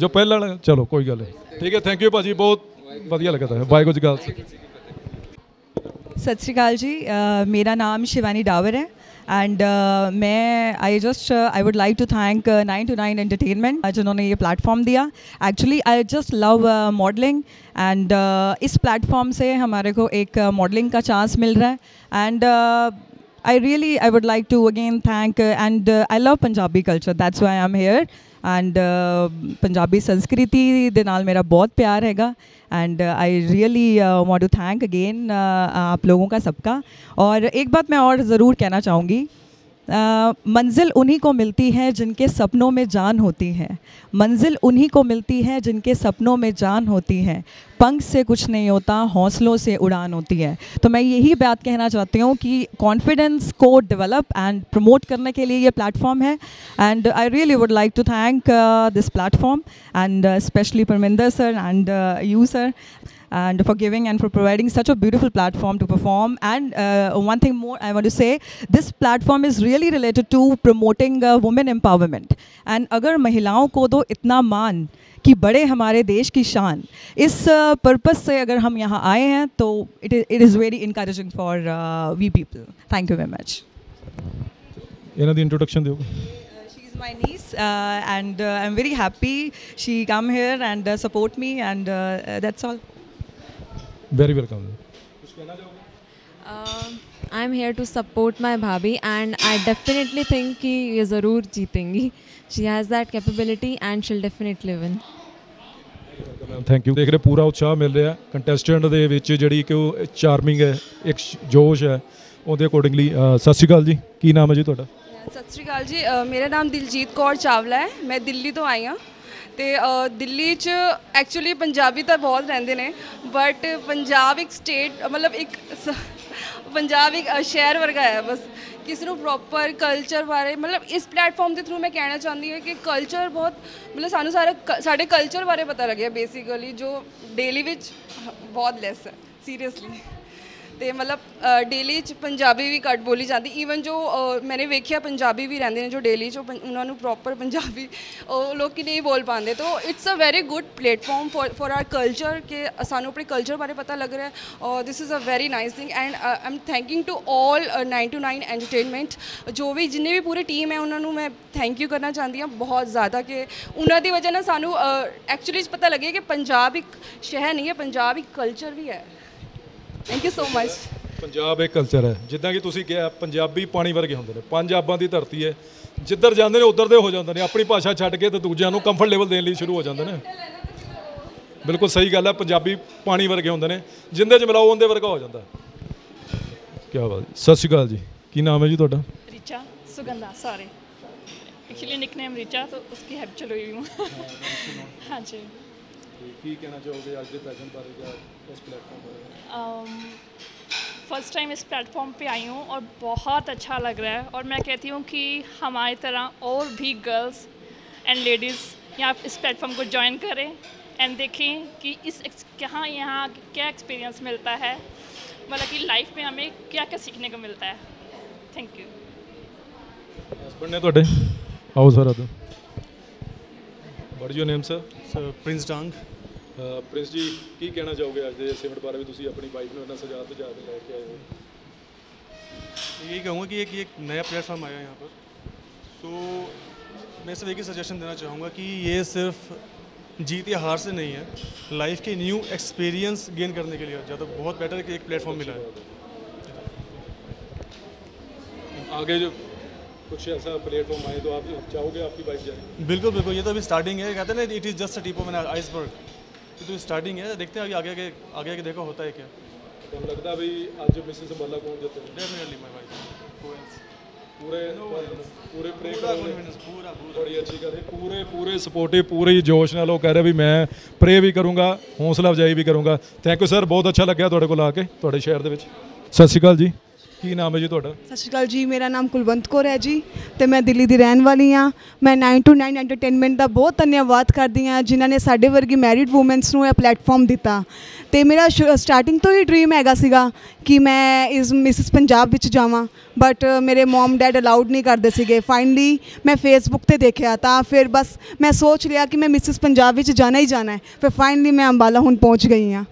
जो पहला? चलो कोई गल नहीं, ठीक है। थैंक यू भाजी, बहुत वधिया लगा था। वाहेगुरू जी का खालसा। सत श्री अकाल जी, uh, मेरा नाम शिवानी डावर है एंड uh, मैं I just I would like to thank nine two nine entertainment जिन्होंने ये प्लेटफॉर्म दिया। Actually I just love modelling and इस प्लेटफॉर्म से हमारे को एक मॉडलिंग uh, का चांस मिल रहा है and I really I would like to again thank and I love Punjabi culture, that's why I am here and Punjabi संस्कृति दे नाल मेरा बहुत प्यार हैगा and I really want to thank again आप लोगों का सबका। और एक बात मैं और ज़रूर कहना चाहूँगी, uh, मंजिल उन्हीं को मिलती है जिनके सपनों में जान होती है, मंजिल उन्हीं को मिलती है जिनके सपनों में जान होती है, पंख से कुछ नहीं होता हौसलों से उड़ान होती है। तो मैं यही बात कहना चाहती हूँ कि कॉन्फिडेंस को डेवलप एंड प्रमोट करने के लिए ये प्लेटफॉर्म है and I really would like to thank this platform and specially Parminder sir and you sir. and for giving and for providing such a beautiful platform to perform. And uh, one thing more I want to say, this platform is really related to promoting uh, women empowerment. And agar महिलाओं को दो इतना मान कि बड़े हमारे देश की शान, इस पर्पस uh, से अगर हम यहाँ आए हैं तो it is, it is very encouraging for uh, we people. Thank you very much. Yana the introduction do. My niece, uh, and uh, I'm very happy she come here and uh, support me, and uh, uh, that's all. Very welcome. Uh, I'm here to support my bhabhi, and I definitely think ki ye zarur jeetengi. She has that capability, and she'll definitely win. Thank you. देख रहे पूरा उत्साह मिल रहा है contestant दे विच जड़ी कि वो charming है, एक जोश है, उनके accordingly. सत श्री अकाल जी, की नाम है जी थोड़ा? सत श्री अकाल जी, मेरा नाम दिलजीत कौर चावला है। मैं दिल्ली तो आई हाँ, तो दिल्ली च एक्चुअली पंजाबी तो बहुत रहते हैं, बट पंजाब एक स्टेट, मतलब एक पंजाब एक शहर वर्गा है बस। किसी को प्रॉपर कल्चर बारे, मतलब इस प्लेटफॉर्म के थ्रू मैं कहना चाहती हूँ कि कल्चर बहुत, मतलब सानू सारा साढ़े कल्चर बारे पता लगे बेसिकली, जो डेली विच बहुत लैस है सीरीयसली। तो मतलब डेली पंजाबी भी घट बोली जाती, ईवन जो uh, मैंने वेखिया पंजाबी भी रहते हैं जो डेली जो उन्होंने प्रॉपर पंजाबी uh, लोग नहीं बोल पाते। तो it's a very good platform for for our culture के सानू अपने कल्चर बारे पता लग रहा है, और this is a very nice thing. And I am thanking to all nine two nine entertainment, जो भी जिन्हें भी पूरी टीम है उन्होंने मैं थैंक यू करना चाहती हूँ बहुत ज़्यादा, कि उन्हों की वजह ना सानू एक्चुअली पता लगे कि पंजाब एक शहर नहीं है, पंजाब एक कल्चर भी है। Thank you so much. Punjab एक कल्चर है, जिदा कि तुसीं कहा पंजाबी पानी वर्गे होंदे ने, पंज आबां दी धरती है, जिधर जाते हैं उधर दे हो जाते हैं, अपनी भाषा छड्ड के तो दूजिआं नूं कंफर्टेबल देण लई शुरू हो जाते हैं। बिल्कुल सही गल है, पंजाबी पानी वर्गे होंदे ने, जिंदे च मिलाओ उहदे वर्गा हो जाता है। क्या बात। सत श्री अकाल जी, की नाम है जी तुहाडा? Richa Sugandha, sorry actually nickname Richa, तो उसकी हेल्प चलो हुई हूँ। हाँ जी, ਕੀ ਕਹਿਣਾ ਚਾਹੋਗੇ आज के फैशन बारे या इस प्लेटफॉर्म पर? फर्स्ट टाइम इस प्लेटफॉर्म पे आई हूँ और बहुत अच्छा लग रहा है, और मैं कहती हूँ कि हमारी तरह और भी गर्ल्स एंड लेडीज़ यहाँ इस प्लेटफॉर्म को ज्वाइन करें एंड देखें कि इस कहाँ यहाँ क्या एक्सपीरियंस मिलता है, मतलब कि लाइफ में हमें क्या क्या सीखने को मिलता है। Thank you. हस्बैंड ने थोड़े आओ सर, आता What is your name, sir? Sir, Prince Dang. Uh, Prince ji, ਕੀ ਕਹਿਣਾ ਚਾਹੋਗੇ ਅੱਜ ਦੇ ਸੇਵਟ ਬਾਰੇ ਵੀ ਤੁਸੀਂ ਆਪਣੀ ਵਾਈਫ ਨੂੰ ਇਹਨਾਂ ਸਜਾ ਤੇ ਜਾ ਕੇ ਲੈ ਕੇ ਆਏ ਹੋ? यही कहूँगा कि एक एक नया प्लेटफॉर्म आया है यहाँ पर, सो so, मैं सिर्फ एक ही सजेशन देना चाहूँगा कि ये सिर्फ जीत या हार से नहीं है, लाइफ के न्यू एक्सपीरियंस गेन करने के लिए ज़्यादा बहुत बेटर कि एक प्लेटफॉर्म मिला है। आगे जो कुछ ऐसा प्लेटफॉर्म आए तो आप चाहोगे आपकी बाइक जाए? बिल्कुल बिल्कुल, ये तो अभी स्टार्टिंग है, कहते हैं ना it is just a tip of an iceberg, ये तो स्टार्टिंग है, देखते हैं अभी आगे आगे आगे आगे देखो होता है क्या। तो लगता है भाई आज जो मिसेस अंबाला कौन जीते हैं? Definitely my wife. पूरे पूरे पूरा बड़ी अच्छी गल है, पूरे पूरे सपोर्टिव, पूरे जोश नाल कह रहे भी मैं प्रे भी करूँगा, हौसला अफजाई भी करूँगा। थैंक यू सर, बहुत अच्छा लग्या तुहाडे कोल आ के, तुहाडे शहर दे विच। सत श्री अकाल जी, की नाम है जी थोड़ा? सत श्री अकाल जी, मेरा नाम कुलवंत कौर है जी, तो मैं दिल्ली की रहन वाली हाँ। मैं नाइन टू नाइन एंटरटेनमेंट का बहुत धन्यवाद करती हाँ, जिन्होंने साढ़े वर्गी मैरिड वूमेंस को यह प्लेटफॉर्म दिता। तो मेरा स्टार्टिंग तो ही ड्रीम हैगा सीगा कि मैं इस मिसिस पंजाब विच जावां, बट मेरे मॉम डैड अलाउड नहीं करते सीगे। फाइनली मैं फेसबुक पर देखा, तो फिर बस मैं सोच लिया कि मैं मिसिस पंजाब विच जाना ही जाना है, फिर फाइनली मैं अंबाला हुण पहुँच गई हाँ।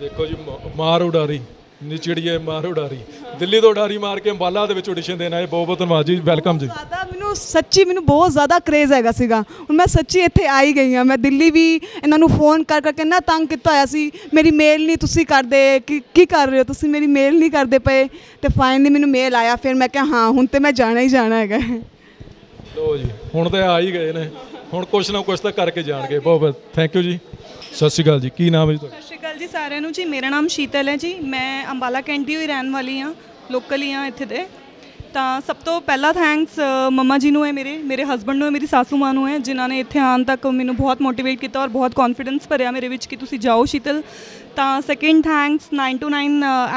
देखो जी, मार उडारी निचड़िए, मार उडारी, दिल्ली तो उडारी मार के अंबाला दे विच ऑडिशन देना है। बहुत बहुत धन्यवाद जी, वेलकम जी। ज़्यादा मैनू सच्ची मैनू बहुत ज़्यादा क्रेज़ हैगा सीगा, हुण मैं सच्ची इत्थे आई गई हाँ। मैं दिल्ली भी इन्हां नूं फोन कर करके ना तंग कीता होया सी, मेरी मेल नहीं तुसीं करदे, कि की कर रहे हो तुसीं, मेरी मेल नहीं करदे पए। ते फाइनली मैनू मेल आया, फिर मैं कहा हाँ हुण ते मैं जाना ही जाना हैगा। लो जी, हुण ते आ ही गए ने, हुण कुछ ना कुछ तो करके जाणगे। बहुत बहुत थैंक यू जी। सत श्री अकाल जी, की नाम है? सत श्री अकाल जी सारिआं जी, मेरा नाम शीतल है जी, मैं अंबाला कैंट दी रहन वाली हाँ, लोकल ही हाँ इत्थे दे। तो सब तो पहला थैंक्स मम्मा जी नूं है, मेरे मेरे हसबैंड नूं है, मेरी सासू माँ नूं है, जिन्होंने इत्थे आने तक मैनू बहुत मोटिवेट किया और बहुत कॉन्फिडेंस भरिया मेरे विच कि तुसीं जाओ शीतल। तो second thanks nine two nine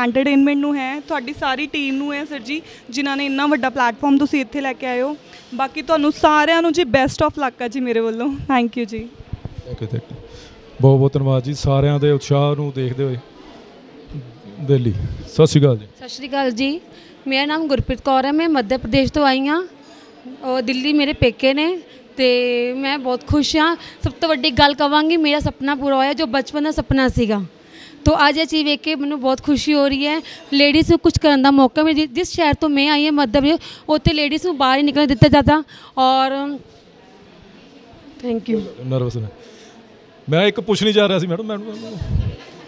entertainment नूं है, तुहाडी सारी टीम नूं है सर जी, जिन्होंने इन्ना वड्डा प्लेटफॉर्म तुसीं इत्थे लैके आए हो। बाकी तुहानूं सारिआं नूं जी बेस्ट ऑफ लक है जी मेरे वालों। थैंक यू जी। बहुत बहुत धन्यवाद जी सारिया के उत्साह को देखते हुए। दिल्ली सत श्री अकाल जी। सत श्री अकाल जी, मेरा नाम गुरप्रीत कौर है, मैं मध्य प्रदेश तो आई हाँ और दिल्ली मेरे पेके ने तो मैं बहुत खुश हाँ। सब तो वड्डी गल कहांगी मेरा सपना पूरा होया जो बचपन का सपना सीगा तो आज ये चीज़ वेख के मैं बहुत खुशी हो रही है। लेडीज़ को कुछ करने का मौका मिले, जिस शहर तो मैं आई है मध्य प्रदेश उत्थे लेडीज़ को बाहर ही निकलने दिता जाता। और थैंक यू। नर्वस है मैं, एक पूछनी चाह रहा सी मैडम मैडम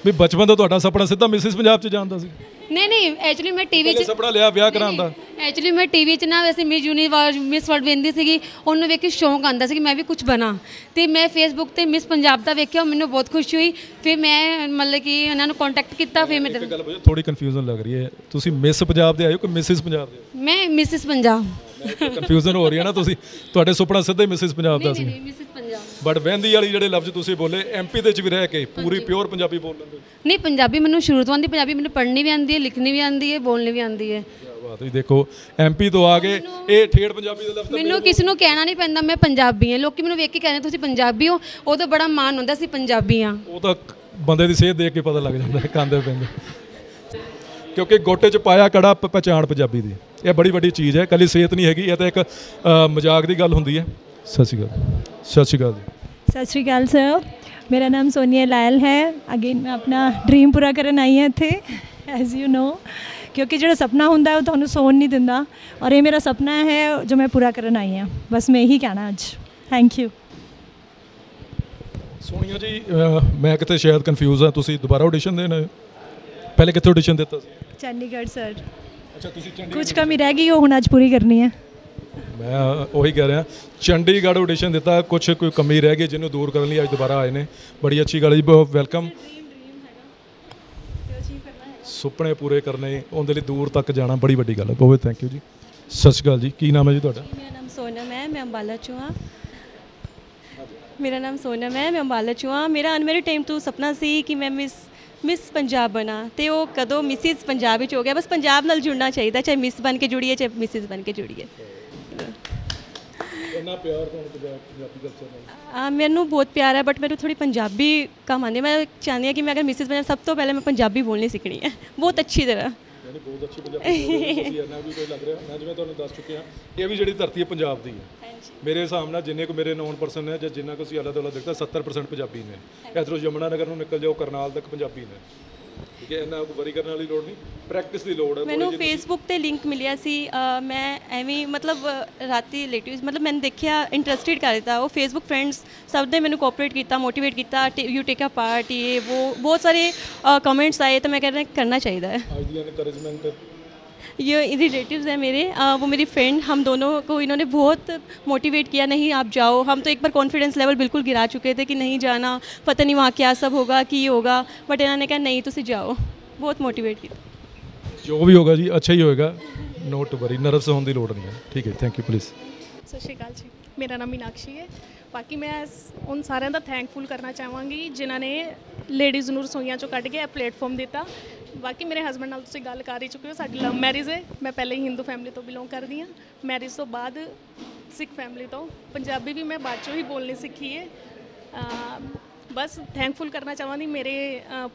भी बचपन तो तुहाडा सपना सीधा मिसेस पंजाब च जांदा सी? नहीं नहीं एक्चुअली मैं टीवी च सपना लिया ब्याह कराउण दा। एक्चुअली मैं टीवी च ना वैसे मिस यूनीवर्स मिस वर्ल्ड वेंदी सी उन्होंने वेख के शौक आता कि मैं भी कुछ बना तो मैं फेसबुक पर मिस पंजाब का वेख्या मैंने बहुत खुशी हुई फिर मैं मतलब कि उन्होंने कॉन्टैक्ट किया। फिर मैं थोड़ी कन्फ्यूजन लग रही है तुसीं मिस पंजाब दे आए हो कि मिसेस पंजाब दे? मैं मिसेस पंजाब। कन्फ्यूजन हो रही है ना तुसीं तुहाडा सपना सीधा ही मिसेस पंजाब दा सी? बट वहदी वाली जिहड़े लफ्ज तुसीं बोले एमपी दे च भी रह के पूरी प्योर पंजाबी बोल लैंदे? नहीं पंजाबी मैनूं शुरू तो आंदी, पंजाबी मैनूं पढ़नी भी आंदी है, लिखनी भी आंदी है, बोलनी भी आंदी है। ਤੁਸੀਂ ਦੇਖੋ ਐਮਪੀ ਤੋਂ ਆ ਗਏ ਇਹ ਠੇੜ ਪੰਜਾਬੀ ਦੇ ਲਫ਼ਜ਼। ਮੈਨੂੰ ਕਿਸੇ ਨੂੰ ਕਹਿਣਾ ਨਹੀਂ ਪੈਂਦਾ ਮੈਂ ਪੰਜਾਬੀ ਹਾਂ, ਲੋਕੀ ਮੈਨੂੰ ਵੇਖ ਕੇ ਕਹਿੰਦੇ ਤੁਸੀਂ ਪੰਜਾਬੀ ਹੋ, ਉਹ ਤਾਂ ਬੜਾ ਮਾਣ ਹੁੰਦਾ ਸੀ ਪੰਜਾਬੀ ਹਾਂ। ਉਹ ਤਾਂ ਬੰਦੇ ਦੀ ਸਿਹਤ ਦੇਖ ਕੇ ਪਤਾ ਲੱਗ ਜਾਂਦਾ ਕਾਂਦੇ ਪੈਂਦੇ ਕਿਉਂਕਿ ਗੋਟੇ 'ਚ ਪਾਇਆ ਕੜਾ ਪਹਿਚਾਣ ਪੰਜਾਬੀ ਦੀ, ਇਹ ਬੜੀ ਵੱਡੀ ਚੀਜ਼ ਹੈ। ਕੱਲੀ ਸਿਹਤ ਨਹੀਂ ਹੈਗੀ, ਇਹ ਤਾਂ ਇੱਕ ਮਜ਼ਾਕ ਦੀ ਗੱਲ ਹੁੰਦੀ ਹੈ। ਸਤਿ ਸ਼੍ਰੀ ਅਕਾਲ। ਸਤਿ ਸ਼੍ਰੀ ਅਕਾਲ ਜੀ। सत श्री अकाल सर, मेरा नाम सोनिया लायल है। अगेन मैं अपना ड्रीम पूरा करन आई है इतने एज यू नो क्योंकि जो सपना होंगे वो तो सोन नहीं दिता और ये मेरा सपना है जो मैं पूरा करन आई हाँ। बस मैं यही कहना अज। Thank you. सोनिया जी आ, मैं कितने शायद कन्फ्यूज़ हाँ, तुसी दोबारा ऑडिशन देना पहले कितने ऑडिशन दिता? चंडीगढ़ सर। अच्छा कुछ कमी रह गई वो हुण अज पूरी करनी है। मैं वही कह रहा चंडीगढ़ ऑडिशन दिता कुछ कोई कमी रह गई जिन्होंने दूर करने अज दोबारा आए ने, बड़ी अच्छी गल जी। वेलकम। सुपने पूरे करने उनके लिए दूर तक जाना बड़ी वड्डी गल है। बहुत थैंक यू जी। सत श्री अकाल जी, की नाम है जी तुहाडा? मेरा नाम सोनम है, मैं अंबाला चों हाँ। मेरा नाम सोनम है, मैं अंबाला चों हाँ। मेरा अनमेरिड टाइम तो सपना सी कि मैं मिस मिस पंजाब बना तो वो कदों मिसिज पंजाब हो गया। बस पंजाब नाल जुड़ना चाहिए, चाहे मिस बन के जुड़िए चाहे मिसिज बन के जुड़िए। मैनू बहुत प्यार है बट मैं थोड़ी पंजाबी कम आती, मैं चाहती हूँ कि मैं अगर मिसिज बना सब तो पहले मैं पंजाबी बोलनी सीखनी है बहुत अच्छी तरह। बहुत अच्छी ये भी जी धरती है पंजाब की है मेरे हिसाब नाल जिन्ने को मेरे नॉन परसन है जो जिन्ना को अलग अलग दिखता सत्तर परसेंट पंजाबी ने। इधरों यमुना नगर निकल जाओ करनाल तक पंजाबी ने। ਠੀਕ ਹੈ, ਇਹਨਾਂ ਵਰੀ ਕਰਨ ਵਾਲੀ ਲੋੜ ਨਹੀਂ, ਪ੍ਰੈਕਟਿਸ ਦੀ ਲੋੜ ਹੈ। ਮੈਨੂੰ ਫੇਸਬੁੱਕ ਤੇ ਲਿੰਕ ਮਿਲਿਆ ਸੀ, ਮੈਂ ਐਵੇਂ ਮਤਲਬ ਰਾਤੀ ਰਿਲੇਟਿਵਸ ਮਤਲਬ ਮੈਂ ਦੇਖਿਆ ਇੰਟਰਸਟਿਡ ਕਰ ਦਿੱਤਾ। ਉਹ ਫੇਸਬੁੱਕ ਫਰੈਂਡਸ ਸਭ ਨੇ ਮੈਨੂੰ ਕੋਆਪਰੇਟ ਕੀਤਾ, ਮੋਟੀਵੇਟ ਕੀਤਾ, ਯੂ ਟੇਕ ਅ ਪਾਰਟ ਇਹ ਉਹ ਬਹੁਤ ਸਾਰੇ ਕਮੈਂਟਸ ਆਏ ਤਾਂ ਮੈਂ ਕਹਿੰਦਾ ਕਰਨਾ ਚਾਹੀਦਾ ਹੈ। ਅੱਜ ਦੀ ਐਨਕਰੇਜਮੈਂਟ ये रिलेटिव्स हैं मेरे आ, वो मेरी फ्रेंड, हम दोनों को इन्होंने बहुत मोटिवेट किया, नहीं आप जाओ। हम तो एक बार कॉन्फिडेंस लेवल बिल्कुल गिरा चुके थे कि नहीं जाना, पता नहीं वहाँ क्या सब होगा कि ये होगा, बट इन्होंने कहा नहीं तुसी जाओ, बहुत मोटिवेट किया। जो भी होगा जी अच्छा ही होगा, नो टू वरी, नर्वस होने की लोड़ नहीं है। ठीक है, thank you. Please. Sat Shri अकाल जी, मेरा नाम मीनाक्षी है। बाकी मैं उन सारे का थैंकफुल करना चाहवांगी जिन्होंने लेडीज़ नूं रसोइयां चों कढ के प्लेटफॉर्म दिता। बाकी मेरे हस्बैंड नाल तुसीं गल कर ही चुके हो, साडी लव मैरिज है। मैं पहले ही हिंदू फैमिली तो बिलोंग करदी हाँ, मैरिज तो बाद सिख फैमिली तो, पंजाबी भी मैं बाद चो ही बोलनी सीखी है। आ, बस थैंकफुल करना चाहवांगी मेरे आ,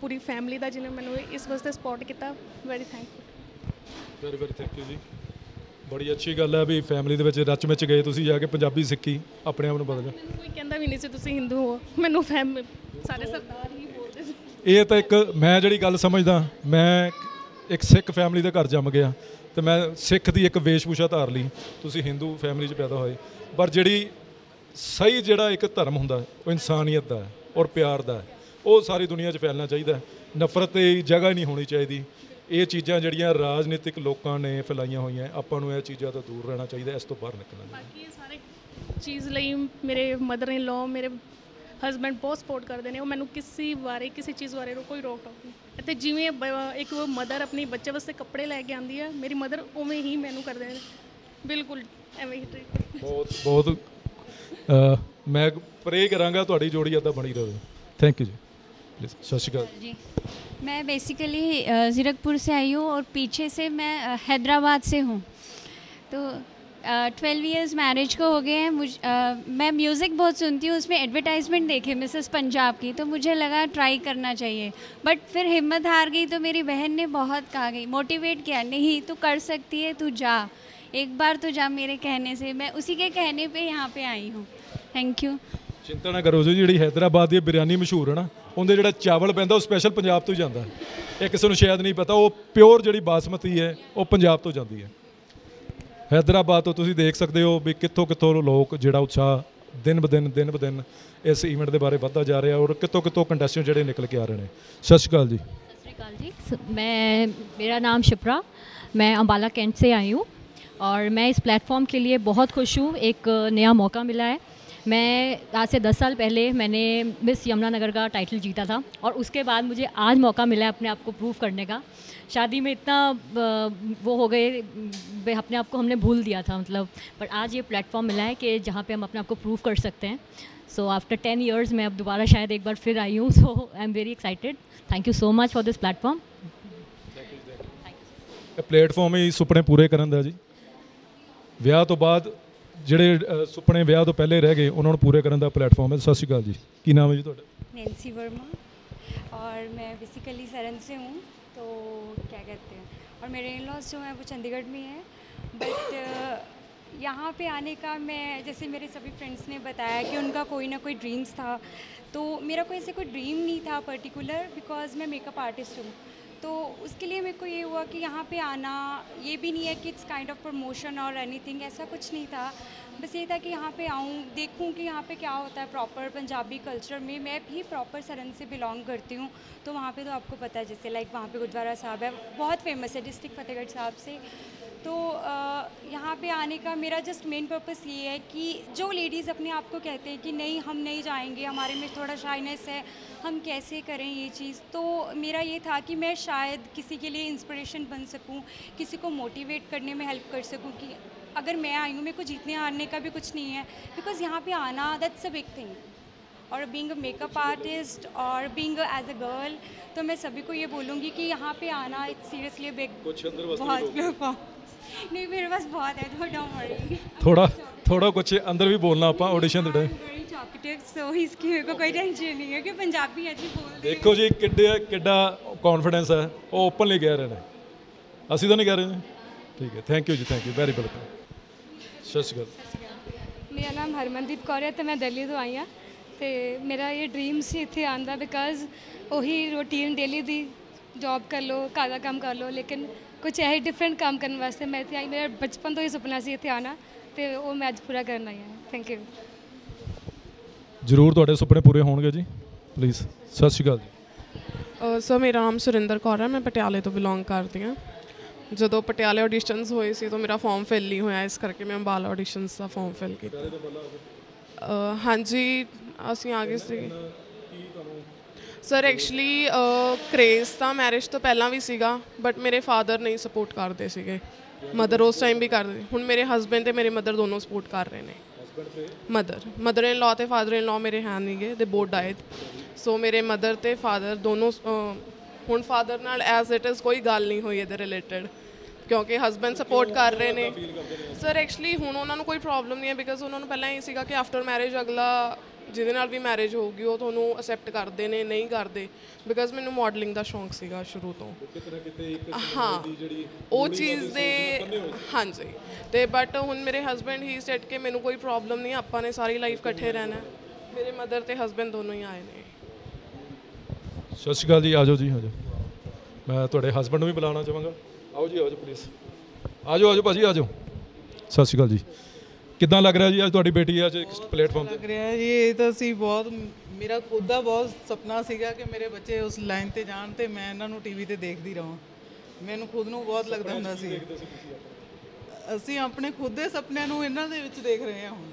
पूरी फैमिली का जिन्हें मैनूं इस वास्ते सपोर्ट किया। Very thankful. Very very thank you जी, बड़ी अच्छी गल है भी फैमिली दे रच मिच गए तुसीं जाके पंजाबी सीखी अपने आप नूं बदल। मैनूं कोई कहंदा भी नहीं सी तुसीं हिंदू हो, मैनूं फैम सारे सरदार ही बोलदे सी। ਇਹ ਤਾਂ ਇੱਕ ਮੈਂ ਜਿਹੜੀ ਗੱਲ ਸਮਝਦਾ, ਮੈਂ ਇੱਕ ਸਿੱਖ ਫੈਮਿਲੀ ਦੇ ਘਰ ਜੰਮ ਗਿਆ ਅਤੇ ਮੈਂ ਸਿੱਖ ਦੀ ਇੱਕ ਵੇਸ਼ਭੂਸ਼ਾ ਧਾਰ ਲਈ, ਤੁਸੀਂ ਹਿੰਦੂ ਫੈਮਿਲੀ 'ਚ ਪੈਦਾ ਹੋਏ, ਪਰ ਜਿਹੜੀ ਸਹੀ ਜਿਹੜਾ ਇੱਕ ਧਰਮ ਹੁੰਦਾ ਉਹ ਇਨਸਾਨੀਅਤ ਦਾ ਹੈ ਔਰ ਪਿਆਰ ਦਾ ਹੈ, ਉਹ ਸਾਰੀ ਦੁਨੀਆ 'ਚ ਫੈਲਣਾ ਚਾਹੀਦਾ। ਨਫ਼ਰਤ ਦੀ ਜਗ੍ਹਾ ਨਹੀਂ ਹੋਣੀ ਚਾਹੀਦੀ। ਇਹ ਚੀਜ਼ਾਂ ਜਿਹੜੀਆਂ ਰਾਜਨੀਤਿਕ ਲੋਕਾਂ ਨੇ ਫੈਲਾਈਆਂ ਹੋਈਆਂ, ਆਪਾਂ ਨੂੰ ਇਹ ਚੀਜ਼ਾਂ ਤੋਂ ਦੂਰ ਰਹਿਣਾ ਚਾਹੀਦਾ, ਇਸ ਤੋਂ ਬਾਹਰ ਨਿਕਲਣਾ। ਬਾਕੀ ਇਹ ਸਾਰੇ ਚੀਜ਼ ਲਈ ਮੇਰੇ ਮਦਰ ਇਨ ਲਾਅ ਮੇਰੇ ਹਸਬੈਂਡ ਬਹੁਤ ਸਪੋਰਟ ਕਰਦੇ ਨੇ, ਉਹ ਮੈਨੂੰ ਕਿਸੇ ਬਾਰੇ ਕਿਸੇ ਚੀਜ਼ ਬਾਰੇ ਕੋਈ ਰੋਕ ਟੋਕ ਨਹੀਂ। ਅਤੇ ਜਿਵੇਂ ਇੱਕ ਮਦਰ ਆਪਣੇ ਬੱਚੇ ਵਾਸਤੇ ਕੱਪੜੇ ਲੈ ਕੇ ਆਉਂਦੀ ਹੈ, ਮੇਰੀ ਮਦਰ ਉਵੇਂ ਹੀ ਮੈਨੂੰ ਕਰਦੇ ਨੇ, ਬਿਲਕੁਲ ਐਵੇਂ ਹੀ ਟ੍ਰੀਟ। ਬਹੁਤ ਬਹੁਤ ਮੈਂ ਪ੍ਰੇ ਕਰਾਂਗਾ ਤੁਹਾਡੀ ਜੋੜੀ ਇੱਦਾਂ ਬਣੀ ਰਹੇ। ਥੈਂਕ ਯੂ ਜੀ। प्लीज़। सत श्री अकाल जी, मैं बेसिकली जीरकपुर से आई हूँ और पीछे से मैं हैदराबाद से हूँ, तो ट्वेल्व ईयर्स मैरिज को हो गए हैं। मुझ uh, मैं म्यूज़िक बहुत सुनती हूँ, उसमें एडवर्टाइजमेंट देखे मिसेस पंजाब की, तो मुझे लगा ट्राई करना चाहिए, बट फिर हिम्मत हार गई। तो मेरी बहन ने बहुत कहा, गई मोटिवेट किया, नहीं तू कर सकती है, तू जा, एक बार तो जा। मेरे कहने से, मैं उसी के कहने पे यहाँ पे आई हूँ। Thank you. चिंता ना करो जी, जी हैदराबाद की बिरयानी मशहूर है ना, उनके जो चावल पैंदा वो स्पैशल पंजाब तो जाता है। ये किसी को शायद नहीं पता, वो प्योर जी बासमती है वो पंजाब तो जाती है, हैदराबाद तो। तुम देख सकते हो भी कितों कितों लोग जोड़ा उत्साह दिन ब दिन दिन ब दिन इस ईवेंट के बारे बढ़ता जा रहा है और कितों कितों कंटेस्टेंट जोड़े निकल के आ रहे हैं। सत श्री अकाल जी। सत श्री अकाल जी। मैं मेरा नाम शिप्रा, मैं अम्बाला कैंट से आई हूँ और मैं इस प्लेटफॉर्म के लिए बहुत खुश हूँ। एक नया मौका मिला है। मैं आज से दस साल पहले मैंने मिस यमुनानगर का टाइटल जीता था और उसके बाद मुझे आज मौका मिला है अपने आप को प्रूव करने का। शादी में इतना वो हो गए, अपने आप को हमने भूल दिया था मतलब, पर आज ये प्लेटफॉर्म मिला है कि जहाँ पे हम अपने आप को प्रूव कर सकते हैं। सो आफ्टर टेन ईयर्स मैं अब दोबारा शायद एक बार फिर आई हूँ। So I am very excited. Thank you so much for this platform. Platform ही सुपने पूरे करन दा जी, ਵਿਆਹ तो बाद ਜਿਹੜੇ ਸੁਪਨੇ ਵਿਆਹ ਤੋਂ ਪਹਿਲੇ ਰਹਿ ਗਏ ਉਹਨਾਂ ਨੂੰ ਪੂਰੇ ਕਰਨ ਦਾ ਪਲੇਟਫਾਰਮ ਹੈ। ਸਤਿ ਸ਼੍ਰੀ ਅਕਾਲ ਜੀ। ਕੀ ਨਾਮ ਹੈ ਜੀ ਤੁਹਾਡਾ? नैन्सी वर्मा और मैं बेसिकली सरन से हूँ, तो क्या कहते हैं, और मेरे इन लॉज जो हैं वो चंडीगढ़ में हैं, बट यहाँ पे आने का, मैं जैसे मेरे सभी फ्रेंड्स ने बताया कि उनका कोई ना कोई ड्रीम्स था, तो मेरा कोई ऐसे कोई ड्रीम नहीं था पर्टिकुलर, बिकॉज मैं मेकअप आर्टिस्ट हूँ। तो उसके लिए मेरे को ये हुआ कि यहाँ पे आना, ये भी नहीं है कि इट्स काइंड ऑफ प्रमोशन और एनीथिंग, ऐसा कुछ नहीं था। बस ये था कि यहाँ पे आऊँ, देखूँ कि यहाँ पे क्या होता है प्रॉपर पंजाबी कल्चर में। मैं भी प्रॉपर सरन से बिलोंग करती हूँ, तो वहाँ पे तो आपको पता है, जैसे लाइक वहाँ पे गुरुद्वारा साहब है, बहुत फेमस है डिस्ट्रिक्ट फतेहगढ़ साहब से। तो यहाँ पे आने का मेरा जस्ट मेन पर्पस ये है कि जो लेडीज़ अपने आप को कहते हैं कि नहीं हम नहीं जाएंगे, हमारे में थोड़ा शाइनेस है, हम कैसे करें ये चीज़, तो मेरा ये था कि मैं शायद किसी के लिए इंस्पिरेशन बन सकूं, किसी को मोटिवेट करने में हेल्प कर सकूं कि अगर मैं आई हूँ, मेरे को जीतने हारने का भी कुछ नहीं है, बिकॉज यहाँ पे आना दैट्स अ बिग थिंग। और बीइंग अ मेकअप आर्टिस्ट और बीइंग एज अ गर्ल, तो मैं सभी को ये बोलूँगी कि यहाँ पे आना इट्स सीरियसली बिग। बहुत नहीं, मेरे पास बहुत है, तो डोंट वरी। थोड़ा थोड़ा कुछ अंदर भी बोलना अपना ऑडिशन दे। सो इसकी मेरे को कोई टेंशन नहीं है कि पंजाबी अच्छी बोल। देखो जी किड्डे किड्डा कॉन्फिडेंस है, वो ओपनली कह रहे हैं, असं तो नहीं कह रहे। ठीक है, थैंक यू जी, thank you very welcome. Sat Shri अकाल। मेरा नाम हरमनदीप कौर है, तो मैं दिल्ली तो आई हाँ, तो मेरा ये ड्रीम से इतने आने का, बिकॉज वही रूटीन डेली दी जॉब कर लो, घर का काम कर लो, लेकिन कुछ ऐसे डिफरेंट काम करने वास्ते मैं इतने आई। मेरा बचपन तो ही सुपना से इतने आना, तो वो मैं अज पूरा करना ही है। Thank you. जरूर तुहाडे सुपने पूरे होणगे जी, प्लीज़। सत श्री अकाल जी। सर मेरा नाम सुरिंदर कौर है, मैं पटियाले तो बिलोंग करती हूँ। जो पटियाले ऑडिशनस हुए सी तो मेरा फॉर्म फिल नहीं होया, इस करके मैं अंबाला ऑडिशनस का फॉर्म फिल किया। हाँ जी, ਅਸੀਂ आ गए सी सर। एक्चुअली क्रेज़ तो मैरिज तो पहला भी सीगा, बट मेरे फादर नहीं सपोर्ट करते सीगे, मदर उस टाइम भी करते। हुण मेरे हसबैंड तो मेरे मदर दोनों सपोर्ट कर रहे हैं। मदर मदर इन लॉ तो फादर इन लॉ मेरे हैं नहीं गे, दे बोथ डाइड। सो मेरे मदर तो फादर दोनों, हुण फादर नाल एज इट इज़ कोई गल नहीं हुई इहदे रिलेटेड, क्योंकि हसबैंड सपोर्ट कर रहे हैं सर। एक्चुअली हुण उन्होंने कोई प्रॉब्लम नहीं है, बिकॉज उन्होंने पहला ही सीगा कि आफ्टर मैरिज अगला ਜਿਹਦੇ ਨਾਲ ਵੀ ਮੈਰਿਜ ਹੋਊਗੀ ਉਹ ਤੁਹਾਨੂੰ ਅਸੈਪਟ ਕਰਦੇ ਨੇ ਨਹੀਂ ਕਰਦੇ, ਬਿਕਾਜ਼ ਮੈਨੂੰ ਮੋਡਲਿੰਗ ਦਾ ਸ਼ੌਂਕ ਸੀਗਾ ਸ਼ੁਰੂ ਤੋਂ। ਹਾਂ ਉਹ ਚੀਜ਼ ਦੇ ਹਾਂਜੀ, ਅਤੇ ਬਟ ਹੁਣ ਮੇਰੇ ਹਸਬੈਂਡ ਹੀ ਸੈਟ ਕੇ ਮੈਨੂੰ ਕੋਈ ਪ੍ਰੋਬਲਮ ਨਹੀਂ, ਆਪਾਂ ਨੇ ਸਾਰੀ ਲਾਈਫ ਇਕੱਠੇ ਰਹਿਣਾ। ਮੇਰੇ ਮਦਰ ਅਤੇ ਹਸਬੈਂਡ ਦੋਨੋਂ ਹੀ ਆਏ ਨੇ। ਸਤਿ ਸ਼੍ਰੀ ਅਕਾਲ ਜੀ। ਆ ਜਾਓ ਜੀ, ਆ ਜਾਓ। ਮੈਂ ਤੁਹਾਡੇ ਹਸਬੈਂਡ ਨੂੰ ਵੀ ਬੁਲਾਉਣਾ ਚਾਹਾਂਗਾ। ਆਓ ਜੀ, ਆਓ ਜੀ ਪਲੀਜ਼। ਆ ਜਾਓ, ਆ ਜਾਓ ਭਾਅ ਜੀ, ਆ ਜਾਓ। ਸਤਿ ਸ਼੍ਰੀ ਅਕਾਲ ਜੀ। ਕਿੱਦਾਂ ਲੱਗ ਰਿਹਾ ਜੀ ਅੱਜ ਤੁਹਾਡੀ ਬੇਟੀ ਅੱਜ ਇੱਕ ਪਲੇਟਫਾਰਮ ਤੇ ਲੱਗ ਰਿਹਾ ਜੀ? ਇਹ ਤਾਂ ਅਸੀਂ ਬਹੁਤ, ਮੇਰਾ ਖੁਦ ਦਾ ਬਹੁਤ ਸੁਪਨਾ ਸੀਗਾ ਕਿ ਮੇਰੇ ਬੱਚੇ ਉਸ ਲਾਈਨ ਤੇ ਜਾਣ ਤੇ ਮੈਂ ਇਹਨਾਂ ਨੂੰ ਟੀਵੀ ਤੇ ਦੇਖਦੀ ਰਹਾਂ। ਮੈਨੂੰ ਖੁਦ ਨੂੰ ਬਹੁਤ ਲੱਗਦਾ ਹੁੰਦਾ ਸੀ ਅਸੀਂ ਆਪਣੇ ਖੁਦ ਦੇ ਸੁਪਨਿਆਂ ਨੂੰ ਇਹਨਾਂ ਦੇ ਵਿੱਚ ਦੇਖ ਰਹੇ ਹਾਂ ਹੁਣ,